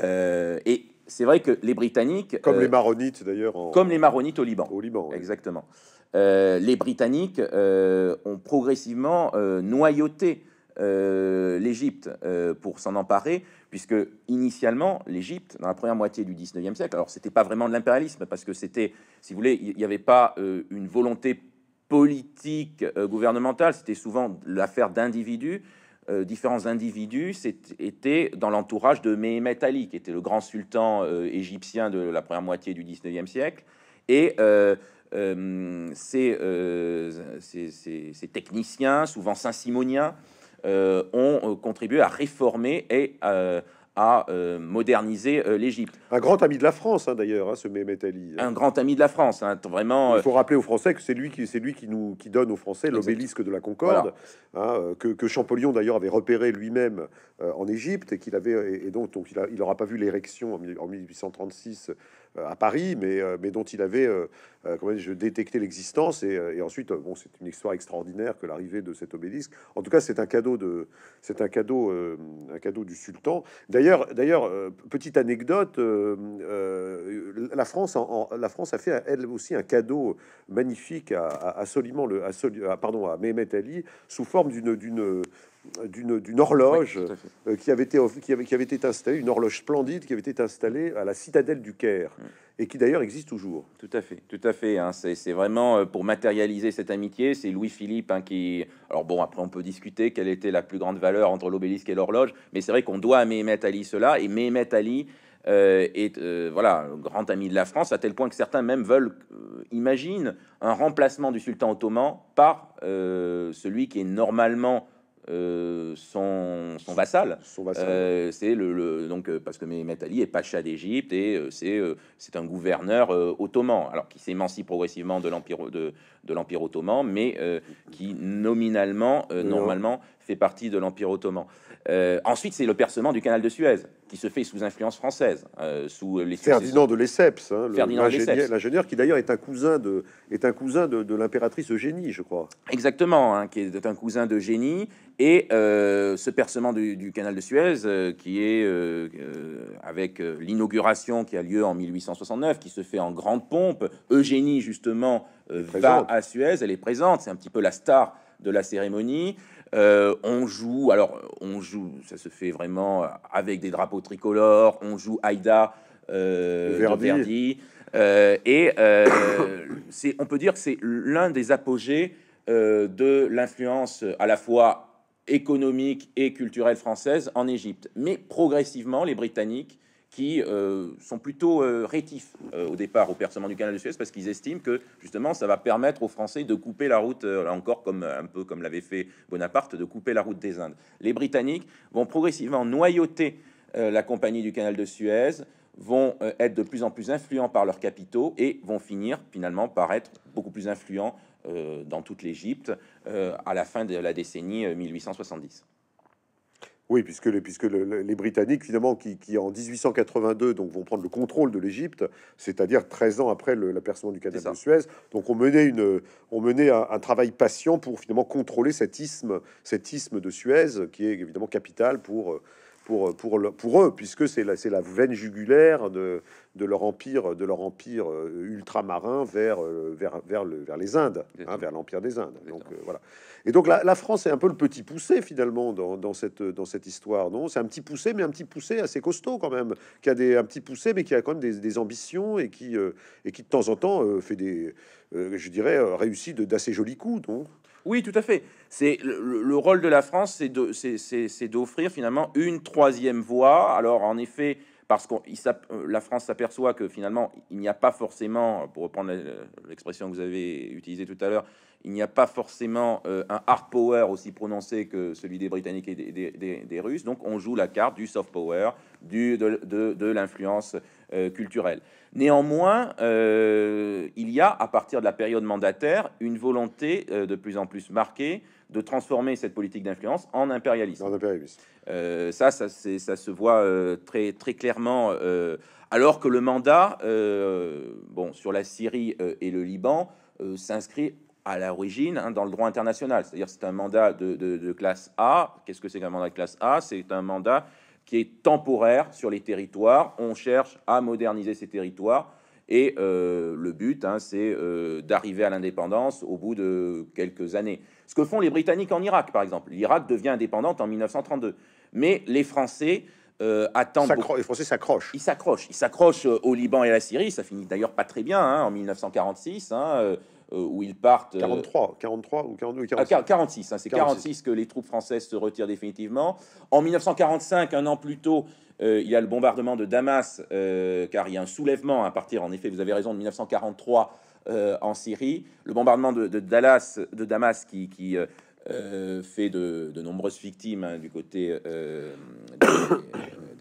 Et c'est vrai que les Britanniques... Comme les Maronites, d'ailleurs. Comme les Maronites au Liban. Au Liban, oui. Exactement. Les Britanniques ont progressivement noyauté l'Égypte pour s'en emparer, puisque initialement l'Égypte, dans la première moitié du 19e siècle, alors c'était pas vraiment de l'impérialisme, parce que c'était, si vous voulez, il n'y avait pas une volonté politique gouvernementale, c'était souvent l'affaire d'individus, différents individus étaient dans l'entourage de Mehmet Ali, qui était le grand sultan égyptien de la première moitié du 19e siècle, et ces techniciens, souvent saint-simoniens, ont contribué à réformer et à moderniser l'Égypte. Un grand ami de la France, hein, d'ailleurs, hein, ce Mehmet Ali. Un grand ami de la France, hein, vraiment. Il faut rappeler aux Français que c'est lui qui donne aux Français l'obélisque de la Concorde, voilà. Hein, que Champollion d'ailleurs avait repéré lui-même en Égypte, et qu'il avait et donc il n'aura pas vu l'érection en 1836. À Paris, mais dont il avait quand même, détecté l'existence, et ensuite bon, c'est une histoire extraordinaire que l'arrivée de cet obélisque. En tout cas, c'est un cadeau du sultan. D'ailleurs, petite anecdote, la France a fait elle aussi un cadeau magnifique à Mehmet Ali sous forme d'une horloge, oui, qui avait été installée, une horloge splendide qui avait été installée à la citadelle du Caire, et qui d'ailleurs existe toujours. Tout à fait, hein. C'est vraiment pour matérialiser cette amitié, c'est Louis-Philippe hein, qui... Alors bon, après on peut discuter quelle était la plus grande valeur entre l'obélisque et l'horloge, mais c'est vrai qu'on doit à Mehmet Ali cela, et Mehmet Ali est voilà, grand ami de la France, à tel point que certains même veulent, imaginent, un remplacement du sultan ottoman par celui qui est normalement... son vassal, c'est donc parce que Mehmet Ali est pacha d'Égypte et c'est un gouverneur ottoman, alors qui s'émancipe progressivement de l'empire ottoman, mais qui nominalement normalement fait partie de l'empire ottoman. Ensuite, c'est le percement du canal de Suez qui se fait sous influence française, sous les Ferdinand de Lesseps, hein, l'ingénieur qui d'ailleurs est un cousin de l'impératrice Eugénie, je crois. Exactement, hein, qui est un cousin d'Eugénie. Et ce percement du canal de Suez, qui est avec l'inauguration qui a lieu en 1869, qui se fait en grande pompe, Eugénie justement va à Suez, elle est présente, c'est un petit peu la star de la cérémonie. On joue, ça se fait vraiment avec des drapeaux tricolores, on joue Aïda Verdi. On peut dire que c'est l'un des apogées de l'influence à la fois économique et culturelle française en Égypte. Mais progressivement, les Britanniques, qui sont plutôt rétifs au départ au percement du canal de Suez, parce qu'ils estiment que, justement, ça va permettre aux Français de couper la route, là encore, comme, un peu comme l'avait fait Bonaparte, de couper la route des Indes. Les Britanniques vont progressivement noyauter la compagnie du canal de Suez, vont être de plus en plus influents par leurs capitaux et vont finir, finalement, par être beaucoup plus influents dans toute l'Égypte à la fin de la décennie 1870. Oui, puisque les Britanniques, finalement, qui en 1882 donc, vont prendre le contrôle de l'Égypte, c'est-à-dire 13 ans après l'apercement du canal de Suez, donc on menait un travail patient pour finalement contrôler cet isthme de Suez, qui est évidemment capital pour eux, puisque c'est la veine jugulaire de leur empire ultramarin vers les Indes, hein, vers l'empire des Indes. Donc, voilà. Et donc la France est un peu le petit poucé finalement dans cette histoire, non? C'est un petit poucé, mais un petit poucé assez costaud quand même, qui a quand même des ambitions et qui de temps en temps fait des, je dirais, réussit d'assez jolis coups, non? Oui, tout à fait. C'est le rôle de la France, c'est d'offrir finalement une troisième voie. Alors, en effet, parce que la France s'aperçoit que finalement, il n'y a pas forcément, pour reprendre l'expression que vous avez utilisée tout à l'heure, il n'y a pas forcément un hard power aussi prononcé que celui des Britanniques et des Russes. Donc, on joue la carte du soft power, de l'influence culturelle. Néanmoins, il y a, à partir de la période mandataire, une volonté de plus en plus marquée de transformer cette politique d'influence en impérialisme. Ça se voit très, très clairement, alors que le mandat sur la Syrie et le Liban s'inscrit à l'origine hein, dans le droit international. C'est-à-dire c'est un mandat de classe A. Qu'est-ce que c'est qu'un mandat de classe A? C'est un mandat qui est temporaire sur les territoires. On cherche à moderniser ces territoires. Et le but, hein, c'est d'arriver à l'indépendance au bout de quelques années. Ce que font les Britanniques en Irak, par exemple. L'Irak devient indépendante en 1932. Mais les Français attendent... Les Français s'accrochent. Ils s'accrochent. Ils s'accrochent au Liban et à la Syrie. Ça finit d'ailleurs pas très bien, hein, en 1946, hein, où ils partent... 46, hein, c'est 46 que les troupes françaises se retirent définitivement. En 1945, un an plus tôt, il y a le bombardement de Damas, car il y a un soulèvement à partir, en effet, vous avez raison, de 1943 en Syrie. Le bombardement de Damas qui fait de nombreuses victimes hein, du côté de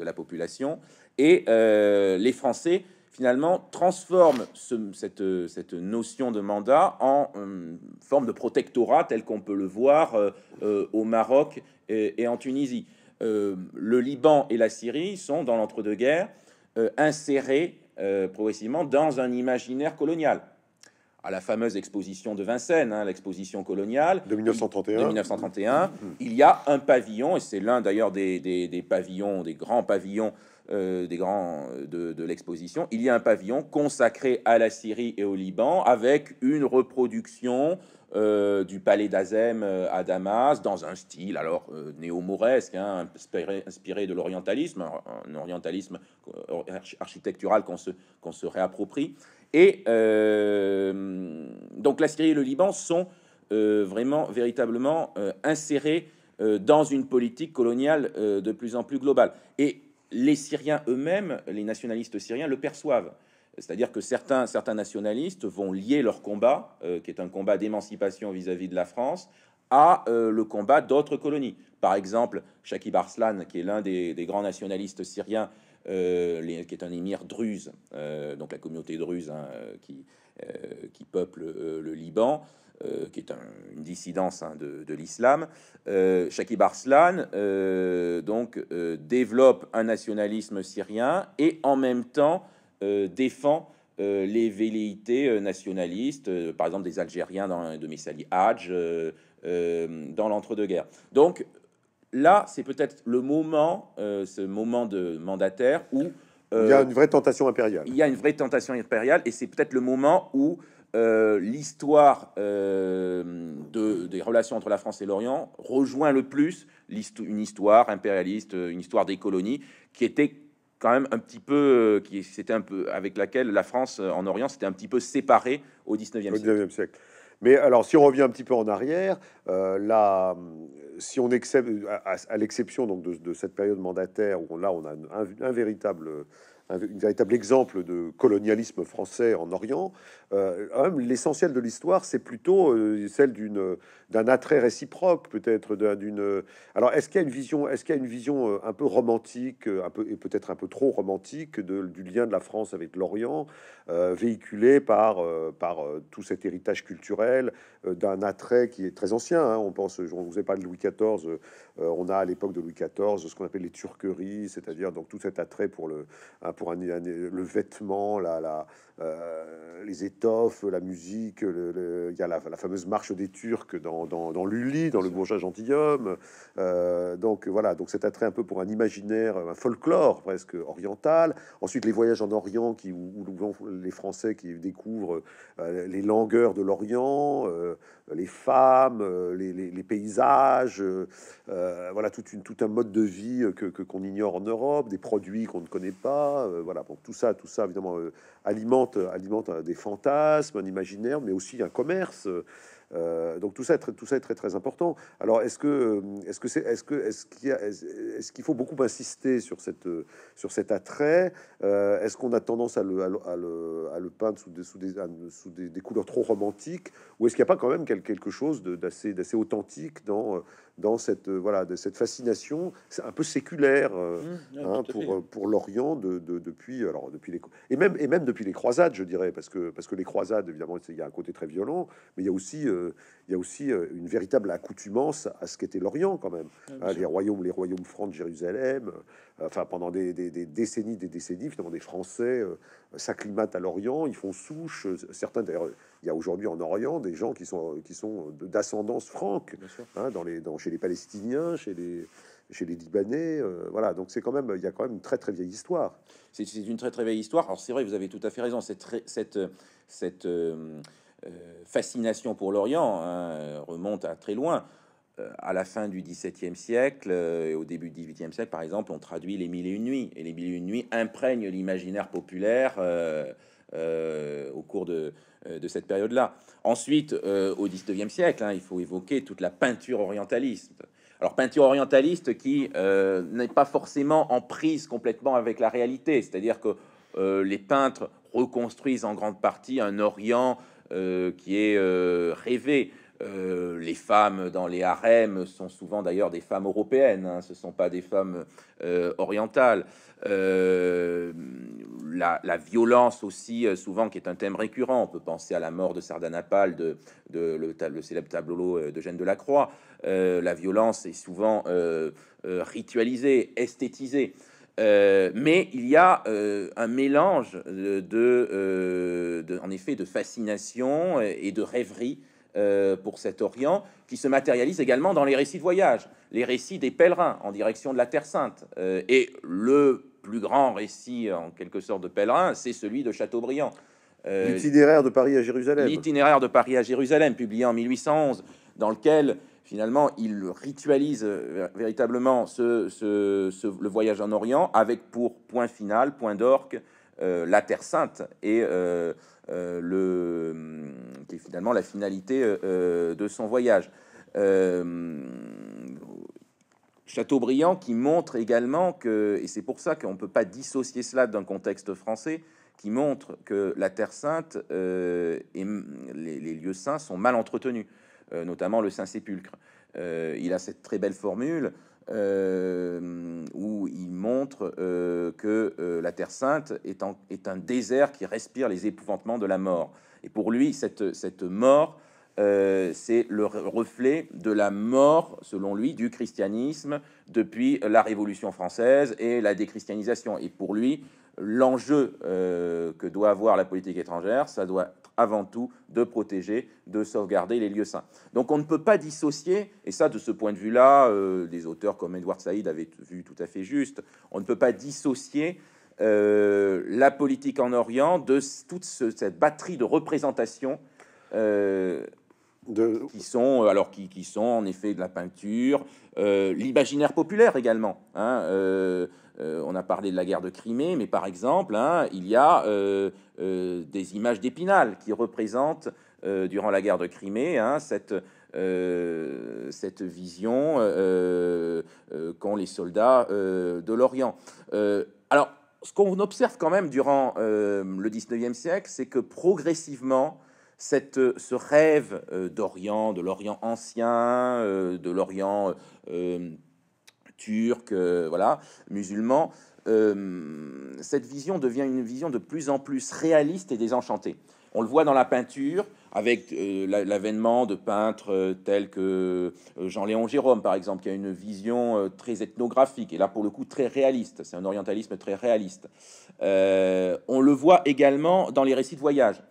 la population. Et les Français, finalement, transforment cette notion de mandat en forme de protectorat, tel qu'on peut le voir au Maroc et en Tunisie. Le Liban et la Syrie sont, dans l'entre-deux-guerres, insérés progressivement dans un imaginaire colonial. À la fameuse exposition de Vincennes, hein, l'exposition coloniale de 1931. Il y a un pavillon, et c'est l'un d'ailleurs des grands pavillons de l'exposition, il y a un pavillon consacré à la Syrie et au Liban, avec une reproduction du palais d'Azem à Damas, dans un style alors néo-mauresque, hein, inspiré de l'orientalisme, un orientalisme architectural qu'on se réapproprie. Et donc la Syrie et le Liban sont véritablement insérés dans une politique coloniale de plus en plus globale. Et les Syriens eux-mêmes, les nationalistes syriens, le perçoivent. C'est-à-dire que certains nationalistes vont lier leur combat, qui est un combat d'émancipation vis-à-vis de la France, à le combat d'autres colonies. Par exemple, Shakib Arslan, qui est l'un des grands nationalistes syriens, qui est un émir druze, donc la communauté druze hein, qui peuple le Liban, qui est une dissidence hein, de l'islam. Shakib Arslan développe un nationalisme syrien et en même temps défend les velléités nationalistes, par exemple des Algériens de Messali Hadj dans l'entre-deux-guerres. Donc là, c'est peut-être le moment, ce moment de mandataire où il y a une vraie tentation impériale. Il y a une vraie tentation impériale, et c'est peut-être le moment où l'histoire des relations entre la France et l'Orient rejoint le plus une histoire impérialiste, une histoire des colonies qui était quand même un petit peu, avec laquelle la France en Orient s'était un petit peu séparée au 19e siècle. Mais alors, si on revient un petit peu en arrière, si on accepte, à l'exception donc de cette période mandataire où on a un véritable exemple de colonialisme français en Orient, l'essentiel de l'histoire, c'est plutôt celle d'un attrait réciproque, peut-être d'une. Alors, est-ce qu'il y a une vision un peu romantique, peut-être un peu trop romantique du lien de la France avec l'Orient, véhiculé par tout cet héritage culturel d'un attrait qui est très ancien. Hein, on vous a parlé de Louis XIV. On a à l'époque de Louis XIV ce qu'on appelle les turqueries, c'est-à-dire donc tout cet attrait pour le vêtement, les étoffes, la musique. Il y a la fameuse marche des Turcs dans l'Uli, dans le bourgeois gentilhomme. Donc voilà, donc cet attrait un peu pour un imaginaire, un folklore presque oriental. Ensuite, les voyages en Orient où les Français qui découvrent les langueurs de l'Orient, les femmes, les paysages, voilà tout un mode de vie qu'on ignore en Europe, des produits qu'on ne connaît pas. Voilà, bon, tout ça évidemment alimente des fantasmes, un imaginaire, mais aussi un commerce. Donc tout ça est très très important. Alors est-ce qu'il faut beaucoup insister sur cet attrait? Est-ce qu'on a tendance à le peindre sous des couleurs trop romantiques, ou est-ce qu'il n'y a pas quand même quelque chose d'assez authentique dans cette fascination un peu séculaire pour l'Orient depuis les croisades, je dirais, parce que les croisades, évidemment, il y a un côté très violent, mais il y a aussi une véritable accoutumance à ce qu'était l'Orient quand même. Ah, les royaumes francs de Jérusalem, enfin pendant des décennies, finalement des Français s'acclimatent à l'Orient, ils font souche. Certains d'ailleurs, il y a aujourd'hui en Orient des gens qui sont d'ascendance franque, hein, chez les Palestiniens, chez les Libanais, voilà. Donc il y a quand même une très très vieille histoire. C'est une très très vieille histoire. Alors c'est vrai, vous avez tout à fait raison. Cette fascination pour l'Orient remonte à très loin. À la fin du XVIIe siècle et au début du XVIIIe siècle, par exemple, on traduit les Mille et une nuits, et les Mille et une nuits imprègnent l'imaginaire populaire au cours de cette période-là. Ensuite, au XIXe siècle, hein, il faut évoquer toute la peinture orientaliste. Alors, peinture orientaliste qui n'est pas forcément en prise complètement avec la réalité, c'est-à-dire que les peintres reconstruisent en grande partie un Orient qui est rêvé. Les femmes dans les harems sont souvent d'ailleurs des femmes européennes, hein, ce ne sont pas des femmes orientales. La violence aussi, souvent, qui est un thème récurrent. On peut penser à la mort de Sardanapale, le célèbre tableau d'Eugène Delacroix. La violence est souvent ritualisée, esthétisée. Mais il y a un mélange en effet, de fascination et de rêverie pour cet Orient, qui se matérialise également dans les récits de voyage, les récits des pèlerins en direction de la Terre Sainte. Et le plus grand récit, en quelque sorte, de pèlerin, c'est celui de Chateaubriand. L'itinéraire de Paris à Jérusalem. L'itinéraire de Paris à Jérusalem, publié en 1811, dans lequel, finalement, il ritualise véritablement le voyage en Orient, avec pour point final, point d'orgue, la Terre Sainte, et qui est finalement la finalité de son voyage. Chateaubriand qui montre également que, et c'est pour ça qu'on ne peut pas dissocier cela d'un contexte français, qui montre que la Terre Sainte et les lieux saints sont mal entretenus, notamment le Saint-Sépulcre. Il a cette très belle formule où il montre que la Terre Sainte est un désert qui respire les épouvantements de la mort. Et pour lui, cette mort, c'est le reflet de la mort, selon lui, du christianisme depuis la Révolution française et la déchristianisation. Et pour lui, l'enjeu que doit avoir la politique étrangère, ça doit être avant tout de protéger, de sauvegarder les lieux saints. Donc on ne peut pas dissocier, et ça de ce point de vue-là, des auteurs comme Edward Saïd avaient vu tout à fait juste, on ne peut pas dissocier la politique en Orient de toute cette batterie de représentations qui sont en effet de la peinture, l'imaginaire populaire également. Hein, on a parlé de la guerre de Crimée, mais par exemple, hein, il y a des images d'Épinal qui représentent, durant la guerre de Crimée, hein, cette vision qu'ont les soldats de l'Orient. Alors, ce qu'on observe quand même durant le 19e siècle, c'est que progressivement, ce rêve d'Orient, de l'Orient ancien, de l'Orient turc, voilà, musulman, cette vision devient une vision de plus en plus réaliste et désenchantée. On le voit dans la peinture, avec l'avènement de peintres tels que Jean-Léon Gérôme, par exemple, qui a une vision très ethnographique, et là, pour le coup, très réaliste. C'est un orientalisme très réaliste. On le voit également dans les récits de voyage.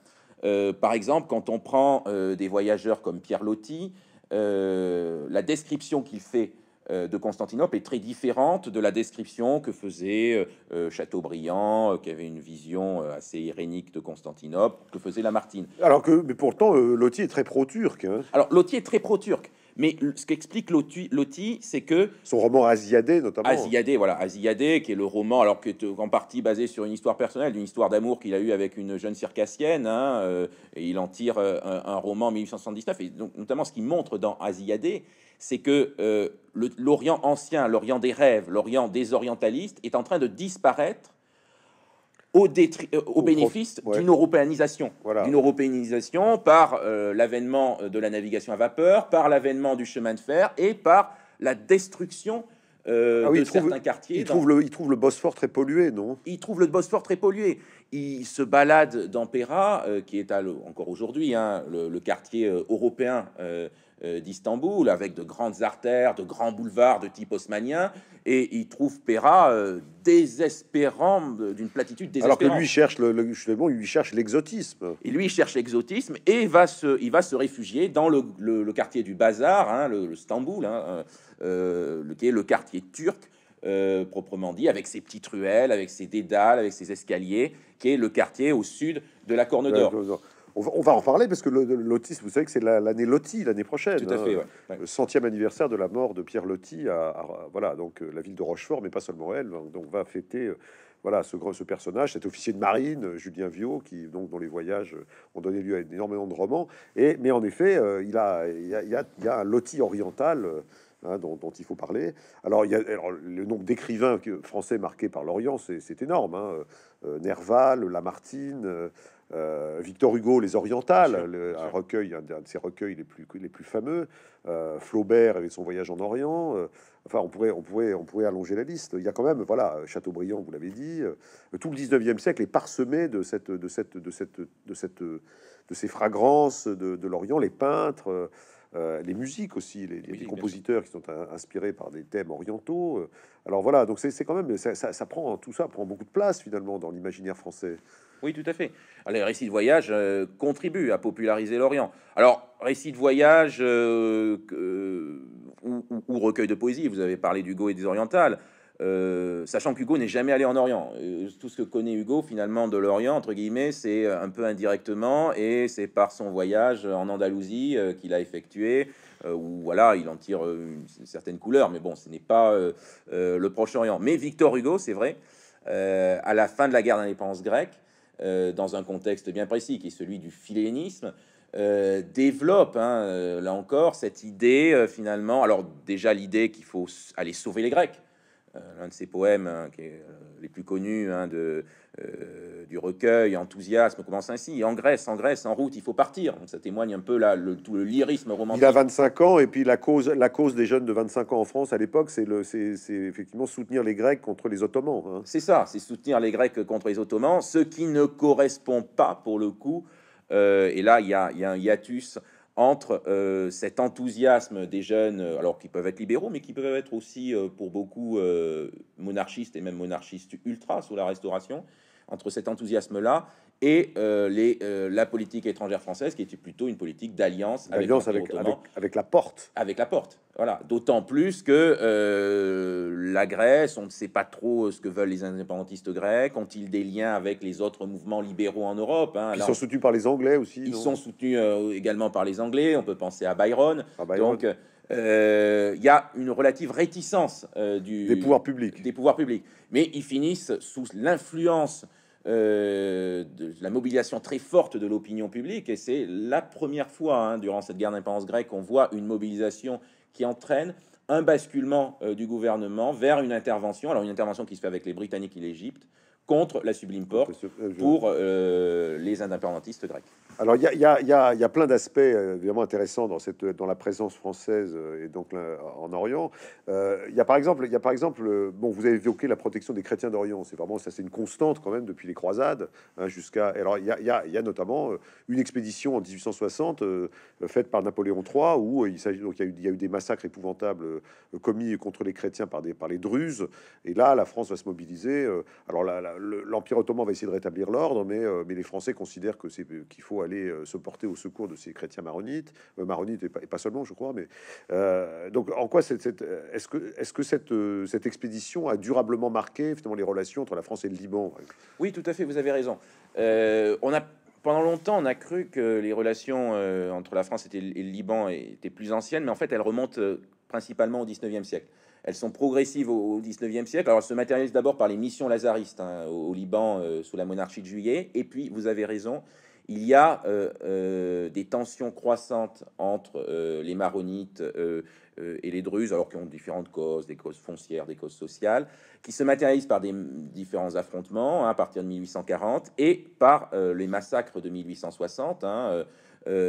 Par exemple, quand on prend des voyageurs comme Pierre Loti, la description qu'il fait de Constantinople est très différente de la description que faisait Chateaubriand, qui avait une vision assez irénique de Constantinople, que faisait Lamartine. Alors que, mais pourtant, Loti est très pro-turc. Hein. Alors, Loti est très pro-turc. Mais ce qu'explique Loti, c'est que... Son roman Asiadé, notamment. Asiadé, voilà. Asiadé, qui est le roman, alors qui est en partie basé sur une histoire personnelle, d'une histoire d'amour qu'il a eue avec une jeune circassienne. Hein, et il en tire un roman en 1879. Et donc, notamment, ce qu'il montre dans Asiadé, c'est que l'Orient ancien, l'Orient des rêves, l'Orient des orientalistes, est en train de disparaître au bénéfice d'une européanisation. Voilà. D'une européanisation par l'avènement de la navigation à vapeur, par l'avènement du chemin de fer et par la destruction de certains quartiers. Il trouve le Bosphore très pollué, non? Il trouve le Bosphore très pollué. Il se balade dans Péra, qui est encore aujourd'hui hein, le quartier européen d'Istanbul, avec de grandes artères, de grands boulevards de type haussmannien, et il trouve Péra désespérant, d'une platitude désespérante. Alors que lui cherche l'exotisme. Et lui cherche l'exotisme et il va se réfugier dans le quartier du bazar, hein, le Istanbul, hein, qui est le quartier turc proprement dit, avec ses petites ruelles, avec ses dédales, avec ses escaliers, qui est le quartier au sud de la Corne d'Or. On va en parler parce que Loti, vous savez que c'est l'année Loti, l'année prochaine. Tout à fait, ouais. Le 100e anniversaire de la mort de Pierre Loti voilà, donc la ville de Rochefort, mais pas seulement elle, donc va fêter voilà, ce personnage, cet officier de marine, Julien Viau, qui donc dont les voyages ont donné lieu à énormément de romans. Mais en effet, il y a un Loti oriental. Hein, dont il faut parler. Alors, le nombre d'écrivains français marqués par l'Orient, c'est énorme. Hein. Nerval, Lamartine, Victor Hugo, Les Orientales, un de ses recueils les plus fameux. Flaubert avec son voyage en Orient. Enfin, on pourrait allonger la liste. Il y a quand même, voilà, Chateaubriand, vous l'avez dit. Tout le 19e siècle est parsemé de ces fragrances de l'Orient, les peintres. Les musiques aussi, les compositeurs qui sont inspirés par des thèmes orientaux. Alors voilà, donc c'est quand même tout ça prend beaucoup de place finalement dans l'imaginaire français. Oui, tout à fait. Alors, les récits de voyage contribuent à populariser l'Orient. Alors, récits de voyage ou recueils de poésie, vous avez parlé d'Hugo et des Orientales. sachant qu'Hugo n'est jamais allé en Orient. Tout ce que connaît Hugo, finalement, de l'Orient, entre guillemets, c'est un peu indirectement, et c'est par son voyage en Andalousie qu'il a effectué, où voilà, il en tire une certaine couleur, mais bon, ce n'est pas le Proche-Orient. Mais Victor Hugo, c'est vrai, à la fin de la guerre d'indépendance grecque, dans un contexte bien précis, qui est celui du philénisme, développe, hein, là encore, cette idée, finalement, alors déjà l'idée qu'il faut aller sauver les Grecs. L'un de ses poèmes, hein, qui est, les plus connus, hein, du recueil, Enthousiasme, commence ainsi. En Grèce, en route, il faut partir. Donc ça témoigne un peu là, tout le lyrisme romantique. Il a 25 ans, et puis la cause des jeunes de 25 ans en France à l'époque, c'est effectivement soutenir les Grecs contre les Ottomans. Hein. C'est ça, c'est soutenir les Grecs contre les Ottomans, ce qui ne correspond pas, pour le coup, et là, il y a un hiatus entre cet enthousiasme des jeunes, alors qu'ils peuvent être libéraux, mais qui peuvent être aussi, pour beaucoup, monarchistes, et même monarchistes ultra sous la Restauration, entre cet enthousiasme-là et la politique étrangère française, qui était plutôt une politique d'alliance avec la Porte. Avec la Porte, voilà. D'autant plus que la Grèce, on ne sait pas trop ce que veulent les indépendantistes grecs. Ont-ils des liens avec les autres mouvements libéraux en Europe, hein? Ils sont soutenus par les Anglais aussi. Ils sont soutenus également par les Anglais. On peut penser à Byron. Donc, il y a une relative réticence des pouvoirs publics. Mais ils finissent sous l'influence de la mobilisation très forte de l'opinion publique, et c'est la première fois, hein, durant cette guerre d'indépendance grecque, qu'on voit une mobilisation qui entraîne un basculement du gouvernement vers une intervention, alors une intervention qui se fait avec les Britanniques et l'Égypte, contre la Sublime Porte, pour les indépendantistes grecs. Alors il y a plein d'aspects vraiment intéressants dans la présence française et donc là, en Orient. Il y a par exemple, bon, vous avez évoqué la protection des chrétiens d'Orient, c'est vraiment ça, c'est une constante quand même depuis les croisades, hein, jusqu'à. Alors il y a notamment une expédition en 1860 faite par Napoléon III, où il y a eu des massacres épouvantables commis contre les chrétiens par les Druzes, et là la France va se mobiliser. Alors l'Empire ottoman va essayer de rétablir l'ordre, mais les Français considèrent qu'il faut aller se porter au secours de ces chrétiens maronites, et pas seulement, je crois. Mais donc, en quoi est-ce que cette expédition a durablement marqué finalement les relations entre la France et le Liban? Oui, tout à fait. Vous avez raison. Pendant longtemps, on a cru que les relations entre la France et le Liban étaient plus anciennes, mais en fait, elles remontent principalement au 19e siècle. Elles sont progressives au 19e siècle. Alors, elles se matérialisent d'abord par les missions lazaristes, hein, au Liban sous la monarchie de Juillet. Et puis, vous avez raison, il y a des tensions croissantes entre les maronites et les druzes, alors qu'ils ont différentes causes, des causes foncières, des causes sociales, qui se matérialisent par des différents affrontements, hein, à partir de 1840, et par les massacres de 1860, hein,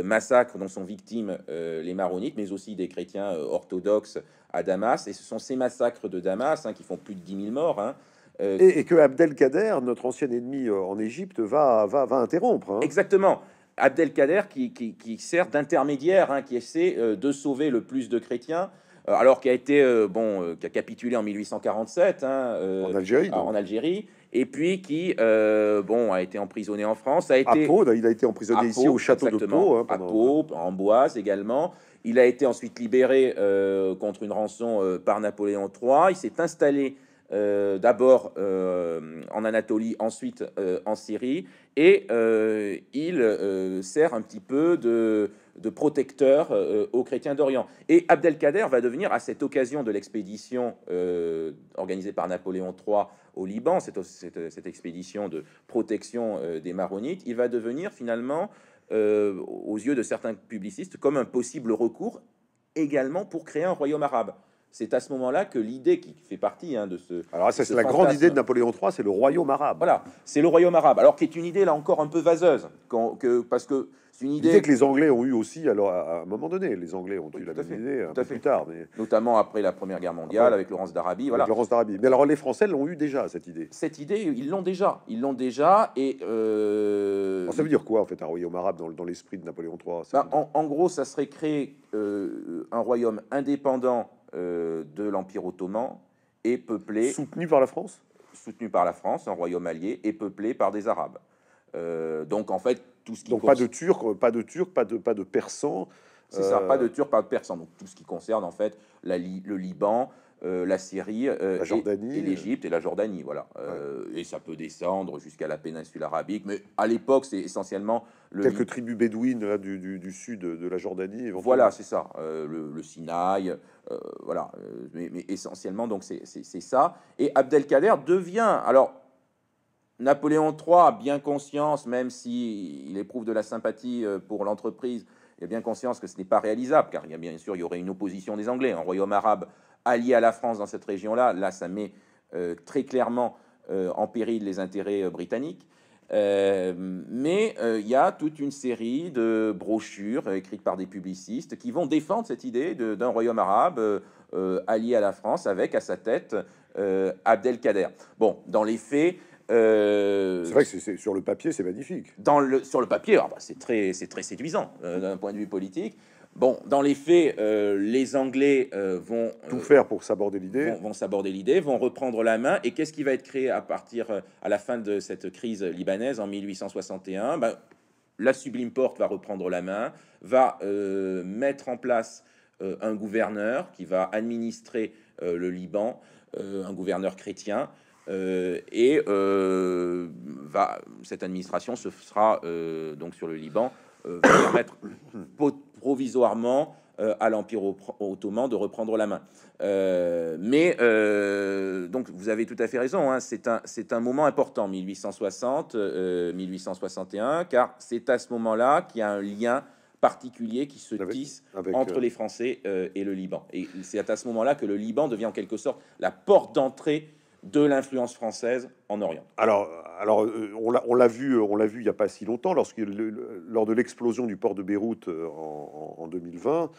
massacres dont sont victimes les maronites, mais aussi des chrétiens orthodoxes à Damas. Et ce sont ces massacres de Damas, hein, qui font plus de 10 000 morts, hein, et que Abdelkader, notre ancien ennemi en Égypte, va interrompre. Hein. Exactement. Abdelkader qui sert d'intermédiaire, hein, qui essaie de sauver le plus de chrétiens, alors qu'il a été qui a capitulé en 1847, hein, en Algérie, et puis qui a été emprisonné en France, il a été emprisonné ici au château de Pau, hein, à Pau, en Amboise également. Il a été ensuite libéré contre une rançon par Napoléon III. Il s'est installé d'abord en Anatolie, ensuite en Syrie, et il sert un petit peu de protecteur aux chrétiens d'Orient. Et Abdelkader va devenir, à cette occasion de l'expédition organisée par Napoléon III au Liban, cette expédition de protection des maronites, il va devenir finalement, aux yeux de certains publicistes, comme un possible recours également pour créer un royaume arabe. C'est à ce moment-là que l'idée qui fait partie, hein, de ce... Alors ça, c'est la grande idée de Napoléon III, c'est le royaume arabe. Voilà, c'est le royaume arabe, alors qui est une idée, là encore, un peu vaseuse, parce que c'est une idée que les Anglais ont eu aussi, alors, à un moment donné. Les Anglais ont eu la même idée un peu plus tard. Mais... Notamment après la Première Guerre mondiale, avec Laurence d'Arabie. Voilà. Laurence d'Arabie. Mais alors les Français l'ont eu déjà, cette idée. Cette idée, ils l'ont déjà. Ils l'ont déjà, et... Alors, ça veut dire quoi, en fait, un royaume arabe dans l'esprit de Napoléon III? En gros, ça serait créer un royaume indépendant de l'Empire ottoman, et peuplé... Soutenu par la France? Soutenu par la France, un royaume allié, et peuplé par des Arabes. Donc, en fait, tout ce qui... Donc, pas de Turcs, pas de Persans. C'est ça, pas de Turcs, pas de Persans. Donc, tout ce qui concerne, en fait, le Liban, la Syrie, et l'Égypte et la Jordanie, voilà. Et ça peut descendre jusqu'à la péninsule arabique, mais à l'époque, c'est essentiellement... Quelques tribus bédouines là, du sud de la Jordanie. Voilà, c'est ça, le Sinaï, voilà. Mais essentiellement, donc, c'est ça. Et Abdelkader devient... Alors, Napoléon III a bien conscience, même s'il éprouve de la sympathie pour l'entreprise, il a bien conscience que ce n'est pas réalisable, car il y a, bien sûr, il y aurait une opposition des Anglais, un royaume arabe allié à la France dans cette région-là. Là, ça met très clairement en péril les intérêts britanniques. Mais il y a toute une série de brochures écrites par des publicistes qui vont défendre cette idée d'un royaume arabe allié à la France, avec à sa tête Abdelkader. Bon, dans les faits... c'est vrai que sur le papier, c'est magnifique. Sur le papier, c'est très séduisant d'un point de vue politique. Bon, dans les faits, les Anglais vont... tout faire pour s'aborder l'idée. Vont s'aborder l'idée, vont reprendre la main. Et qu'est-ce qui va être créé à la fin de cette crise libanaise, en 1861 ? Ben, la Sublime Porte va reprendre la main, va mettre en place un gouverneur qui va administrer le Liban, un gouverneur chrétien. Cette administration se fera donc sur le Liban, va permettre provisoirement à l'Empire ottoman de reprendre la main. Donc vous avez tout à fait raison, hein, c'est un moment important, 1860, 1861, car c'est à ce moment-là qu'il y a un lien particulier qui se tisse entre les Français et le Liban. Et c'est à ce moment-là que le Liban devient en quelque sorte la porte d'entrée de l'influence française en Orient. Alors on l'a vu il n'y a pas si longtemps, lors de l'explosion du port de Beyrouth en 2020.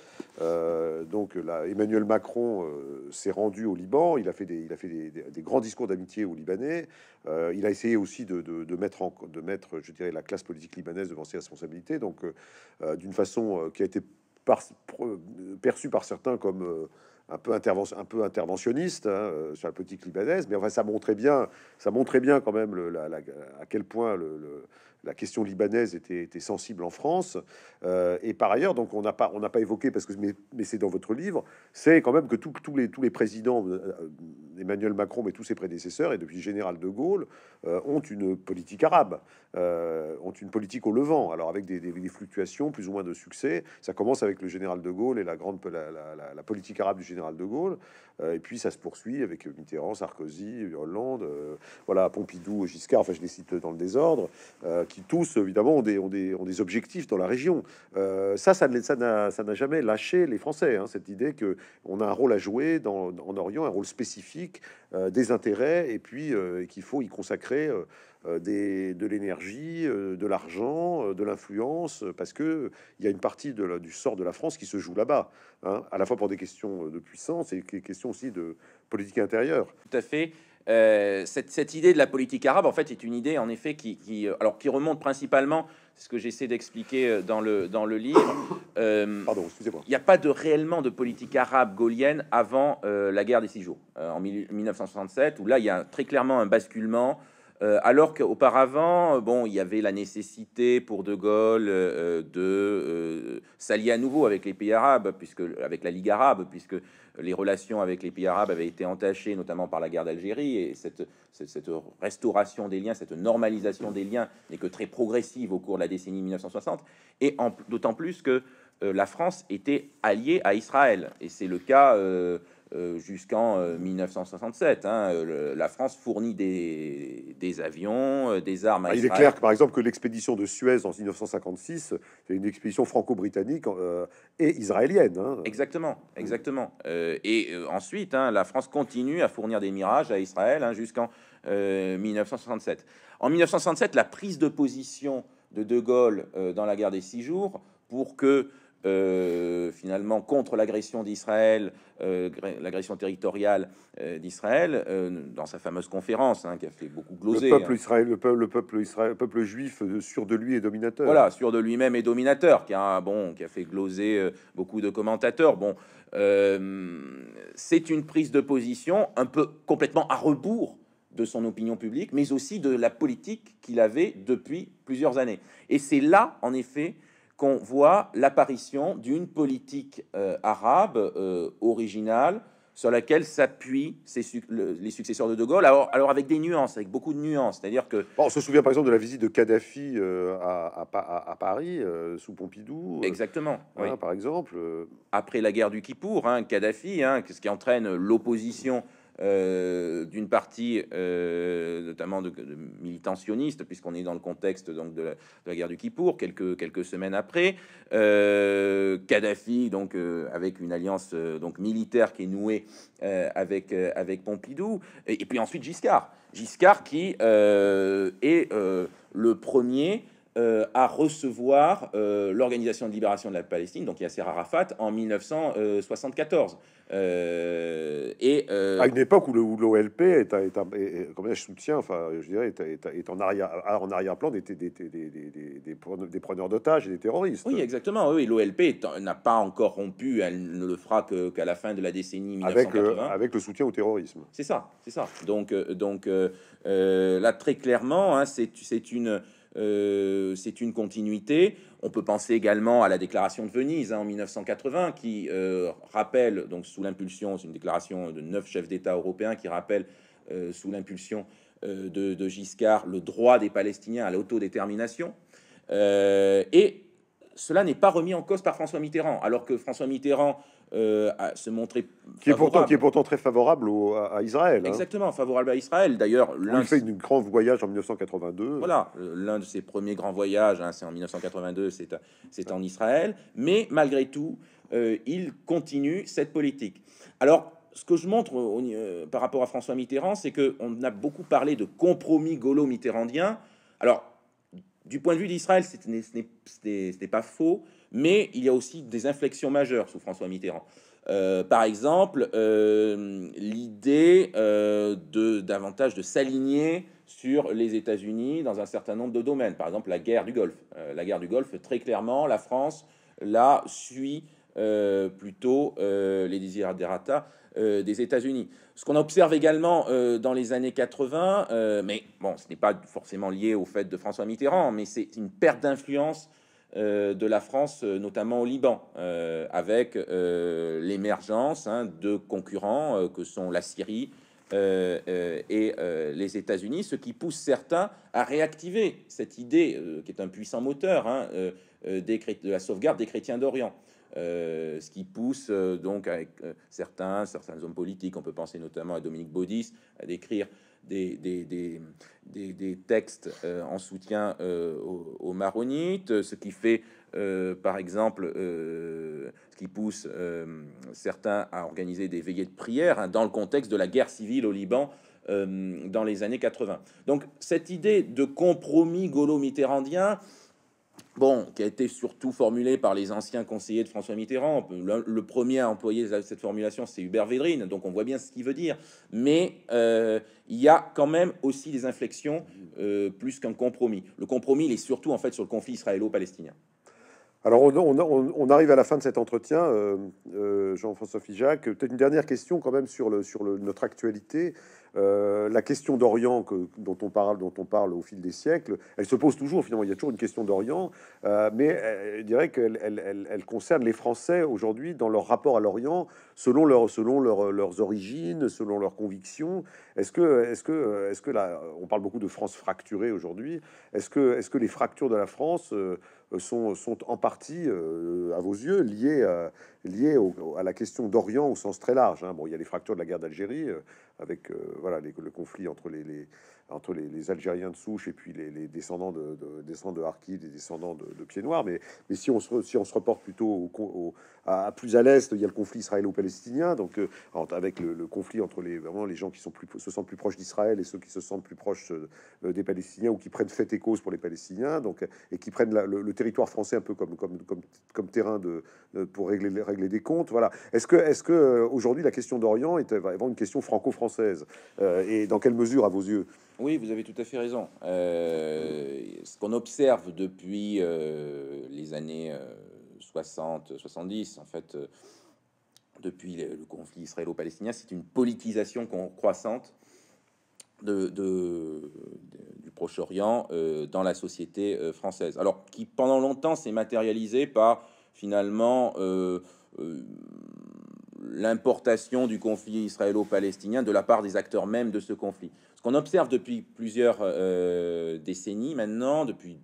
Donc là, Emmanuel Macron s'est rendu au Liban. Il a fait des grands discours d'amitié aux Libanais. Il a essayé aussi de mettre, je dirais, la classe politique libanaise devant ses responsabilités. Donc d'une façon qui a été perçue par certains comme un peu interventionniste, hein, sur la politique libanaise, mais enfin ça montrait bien quand même à quel point la question libanaise était sensible en France. Et par ailleurs, donc on n'a pas évoqué, parce que mais c'est dans votre livre, c'est quand même que tous les présidents, Emmanuel Macron mais tous ses prédécesseurs et depuis général de Gaulle, ont une politique arabe, ont une politique au Levant, alors avec des fluctuations plus ou moins de succès. Ça commence avec le général de Gaulle et la politique arabe du général de Gaulle, et puis ça se poursuit avec Mitterrand, Sarkozy, Hollande, voilà, Pompidou, Giscard, enfin je les cite dans le désordre, qui tous, évidemment, ont des objectifs dans la région. Ça n'a jamais lâché les Français, hein, cette idée que on a un rôle à jouer en Orient, un rôle spécifique, des intérêts, et puis qu'il faut y consacrer de l'énergie, de l'argent, de l'influence, parce que il y a une partie du sort de la France qui se joue là-bas, hein, à la fois pour des questions de puissance et des questions aussi de politique intérieure. Tout à fait. Cette idée de la politique arabe, en fait, est une idée, en effet, qui remonte principalement, c'est ce que j'essaie d'expliquer dans le livre. Pardon, excusez-moi. Il n'y a pas réellement de politique arabe gaullienne avant la guerre des 6 jours, en 1967, où là, il y a très clairement un basculement. Alors qu'auparavant, bon, il y avait la nécessité pour De Gaulle de s'allier à nouveau avec les pays arabes, avec la Ligue arabe, puisque les relations avec les pays arabes avaient été entachées, notamment par la guerre d'Algérie, et cette restauration des liens, cette normalisation des liens n'est que très progressive au cours de la décennie 1960, et d'autant plus que la France était alliée à Israël, et c'est le cas... jusqu'en 1967, hein, la France fournit des avions, des armes à Israël. Il est clair que, par exemple, que l'expédition de Suez en 1956, c'est une expédition franco-britannique et israélienne. Hein. Exactement, exactement. Ensuite, hein, la France continue à fournir des mirages à Israël, hein, jusqu'en 1967. En 1967, la prise de position de De Gaulle dans la guerre des 6 jours pour que finalement, contre l'agression d'Israël, l'agression territoriale d'Israël, dans sa fameuse conférence, hein, qui a fait beaucoup gloser. Le peuple, hein. Israël, le peuple juif sûr de lui et dominateur. Voilà, sûr de lui-même et dominateur, qui a fait gloser beaucoup de commentateurs. Bon, c'est une prise de position un peu complètement à rebours de son opinion publique, mais aussi de la politique qu'il avait depuis plusieurs années. Et c'est là, en effet, qu'on voit l'apparition d'une politique arabe originale, sur laquelle s'appuient les successeurs de Gaulle, alors avec des nuances, avec beaucoup de nuances, c'est-à-dire que... Bon, on se souvient par exemple de la visite de Kadhafi à Paris, sous Pompidou. Exactement, oui. Par exemple. Après la guerre du Kippour, Kadhafi, ce qui entraîne l'opposition d'une partie, notamment de militants sionistes, puisqu'on est dans le contexte donc, de la guerre du Kippour, quelques semaines après. Kadhafi, donc, avec une alliance donc, militaire qui est nouée avec Pompidou, et puis ensuite Giscard qui est le premier à recevoir l'Organisation de libération de la Palestine, donc Yasser Arafat, en 1974. À une époque où l'OLP est soutien, enfin, je dirais, est en arrière-plan des preneurs d'otages et des terroristes. Oui, exactement. Oui, l'OLP n'a pas encore rompu, elle ne le fera qu'à la fin de la décennie 1980. Avec le soutien au terrorisme. C'est ça, c'est ça. Donc là, très clairement, c'est une continuité. On peut penser également à la déclaration de Venise en 1980 qui rappelle, donc sous l'impulsion, c'est une déclaration de 9 chefs d'État européens qui rappelle sous l'impulsion de Giscard le droit des Palestiniens à l'autodétermination. Et cela n'est pas remis en cause par François Mitterrand, alors que François Mitterrand se montrer qui est pourtant très favorable à Israël. Exactement, favorable à Israël. D'ailleurs, il fait un grand voyage en 1982. Voilà, l'un de ses premiers grands voyages, c'est en 1982, c'est en Israël. Mais malgré tout, il continue cette politique. Alors, ce que je montre par rapport à François Mitterrand, c'est qu'on a beaucoup parlé de compromis gaulo-mitterrandien. Alors, du point de vue d'Israël, ce n'est pas faux, mais il y a aussi des inflexions majeures sous François Mitterrand. Par exemple, l'idée davantage de s'aligner sur les États-Unis dans un certain nombre de domaines. Par exemple, la guerre du Golfe. La guerre du Golfe, très clairement, la France, là, suit plutôt les desiderata des États-Unis. Ce qu'on observe également dans les années 80, mais bon, ce n'est pas forcément lié au fait de François Mitterrand, mais c'est une perte d'influence de la France, notamment au Liban, avec l'émergence de concurrents que sont la Syrie et les États-Unis, ce qui pousse certains à réactiver cette idée qui est un puissant moteur de la sauvegarde des chrétiens d'Orient. Ce qui pousse donc avec certains hommes politiques, on peut penser notamment à Dominique Baudis, à décrire des textes en soutien aux maronites, ce qui fait par exemple, ce qui pousse certains à organiser des veillées de prière dans le contexte de la guerre civile au Liban dans les années 80. Donc cette idée de compromis gaulo-mitterrandien, bon, qui a été surtout formulé par les anciens conseillers de François Mitterrand. Le premier à employer cette formulation, c'est Hubert Védrine, donc on voit bien ce qu'il veut dire. Mais il y a quand même aussi des inflexions plus qu'un compromis. Le compromis, il est surtout en fait sur le conflit israélo-palestinien. Alors, on arrive à la fin de cet entretien, Jean-François Figeac. Peut-être une dernière question quand même sur notre actualité. La question d'Orient dont on parle au fil des siècles, elle se pose toujours finalement. Il y a toujours une question d'Orient, mais je dirais qu'elle concerne les Français aujourd'hui dans leur rapport à l'Orient, selon leurs origines, selon leurs convictions. Est-ce que là, on parle beaucoup de France fracturée aujourd'hui. Est-ce que les fractures de la France sont en partie, à vos yeux, liées à la question d'Orient au sens très large, Bon, il y a les fractures de la guerre d'Algérie, avec voilà, le conflit entre les Algériens de souche et puis les descendants de Harki, les descendants de Pieds Noirs. Mais si on se reporte plutôt plus à l'est, il y a le conflit israélo-palestinien, donc avec le conflit entre vraiment les gens qui se sentent plus proches d'Israël et ceux qui se sentent plus proches des Palestiniens ou qui prennent fait et cause pour les Palestiniens, donc et qui prennent le territoire français un peu comme terrain pour régler des comptes. Voilà. Est-ce que aujourd'hui la question d'Orient est vraiment une question franco-française et dans quelle mesure à vos yeux? Oui, vous avez tout à fait raison. Ce qu'on observe depuis les années 60-70, en fait, depuis le conflit israélo-palestinien, c'est une politisation croissante du Proche-Orient dans la société française. Alors, qui pendant longtemps s'est matérialisée par, finalement, l'importation du conflit israélo-palestinien de la part des acteurs mêmes de ce conflit. Ce qu'on observe depuis plusieurs décennies maintenant, depuis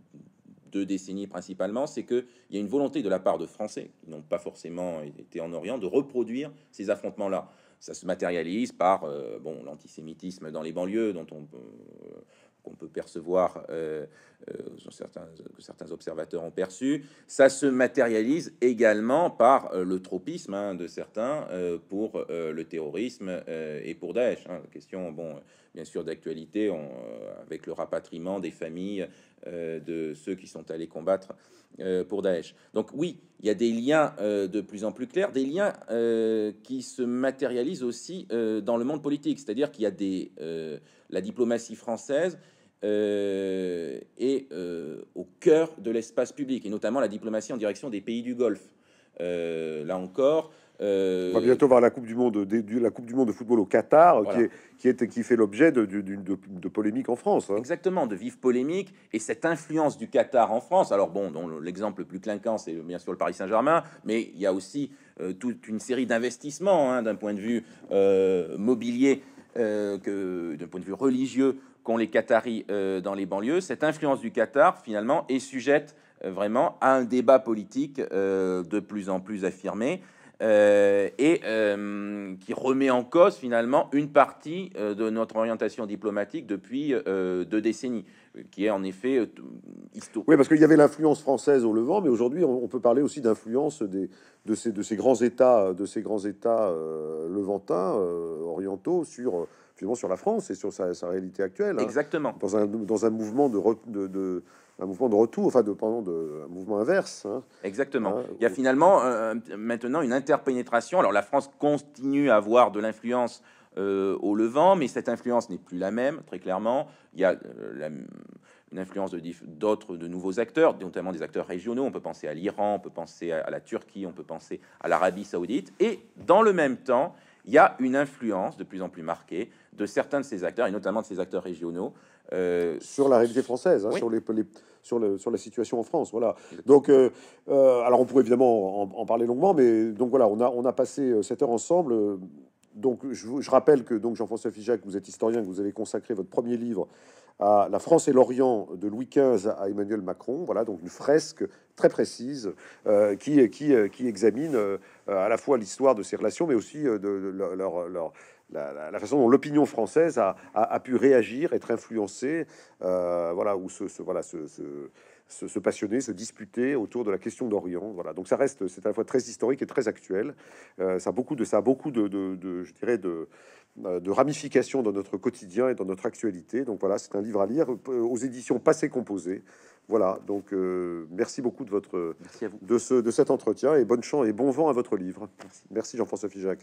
2 décennies principalement, c'est qu'il y a une volonté de la part de Français, qui n'ont pas forcément été en Orient, de reproduire ces affrontements-là. Ça se matérialise par bon, l'antisémitisme dans les banlieues, dont on peut percevoir, que certains observateurs ont perçu. Ça se matérialise également par le tropisme de certains pour le terrorisme et pour Daesh. Question, bon, bien sûr, d'actualité, avec le rapatriement des familles de ceux qui sont allés combattre pour Daesh. Donc oui, il y a des liens de plus en plus clairs, des liens qui se matérialisent aussi dans le monde politique, c'est-à-dire qu'il y a des... la diplomatie française est au cœur de l'espace public, et notamment la diplomatie en direction des pays du Golfe. Là encore... on va bientôt voir la Coupe du Monde de football au Qatar, voilà, qui fait l'objet de polémiques en France. Exactement, de vives polémiques, et cette influence du Qatar en France, alors bon, dont l'exemple le plus clinquant, c'est bien sûr le Paris Saint-Germain, mais il y a aussi toute une série d'investissements d'un point de vue mobilier, que d'un point de vue religieux, qu'ont les Qataris dans les banlieues. Cette influence du Qatar, finalement, est sujette vraiment à un débat politique de plus en plus affirmé, qui remet en cause finalement une partie de notre orientation diplomatique depuis 2 décennies, qui est en effet historique. Oui, parce qu'il y avait l'influence française au Levant, mais aujourd'hui on peut parler aussi d'influence de ces grands États, levantins, orientaux, sur la France et sur sa réalité actuelle. Exactement. Dans un mouvement de mouvement inverse. Exactement. Il y a finalement maintenant une interpénétration. Alors la France continue à avoir de l'influence au Levant, mais cette influence n'est plus la même, très clairement. Il y a une influence de nouveaux acteurs, notamment des acteurs régionaux. On peut penser à l'Iran, on peut penser à la Turquie, on peut penser à l'Arabie saoudite. Et dans le même temps, il y a une influence de plus en plus marquée de certains de ces acteurs, et notamment de ces acteurs régionaux, sur la réalité française, oui, sur la situation en France. Voilà. Donc, alors on pourrait évidemment en parler longuement, mais donc voilà, on a passé 7 heures ensemble. Donc, je rappelle que donc Jean-François Figeac, vous êtes historien, que vous avez consacré votre premier livre à la France et l'Orient de Louis XV à Emmanuel Macron. Voilà, donc une fresque très précise qui examine à la fois l'histoire de ces relations, mais aussi la façon dont l'opinion française a pu réagir, être influencée, voilà, ou se passionner, se disputer autour de la question d'Orient. Voilà, donc ça reste, c'est à la fois très historique et très actuel. Ça a beaucoup de ramifications dans notre quotidien et dans notre actualité. Donc voilà, c'est un livre à lire aux éditions Passé Composé. Voilà, donc merci beaucoup de votre, de cet entretien, et bonne chance et bon vent à votre livre. Merci Jean-François Figeac.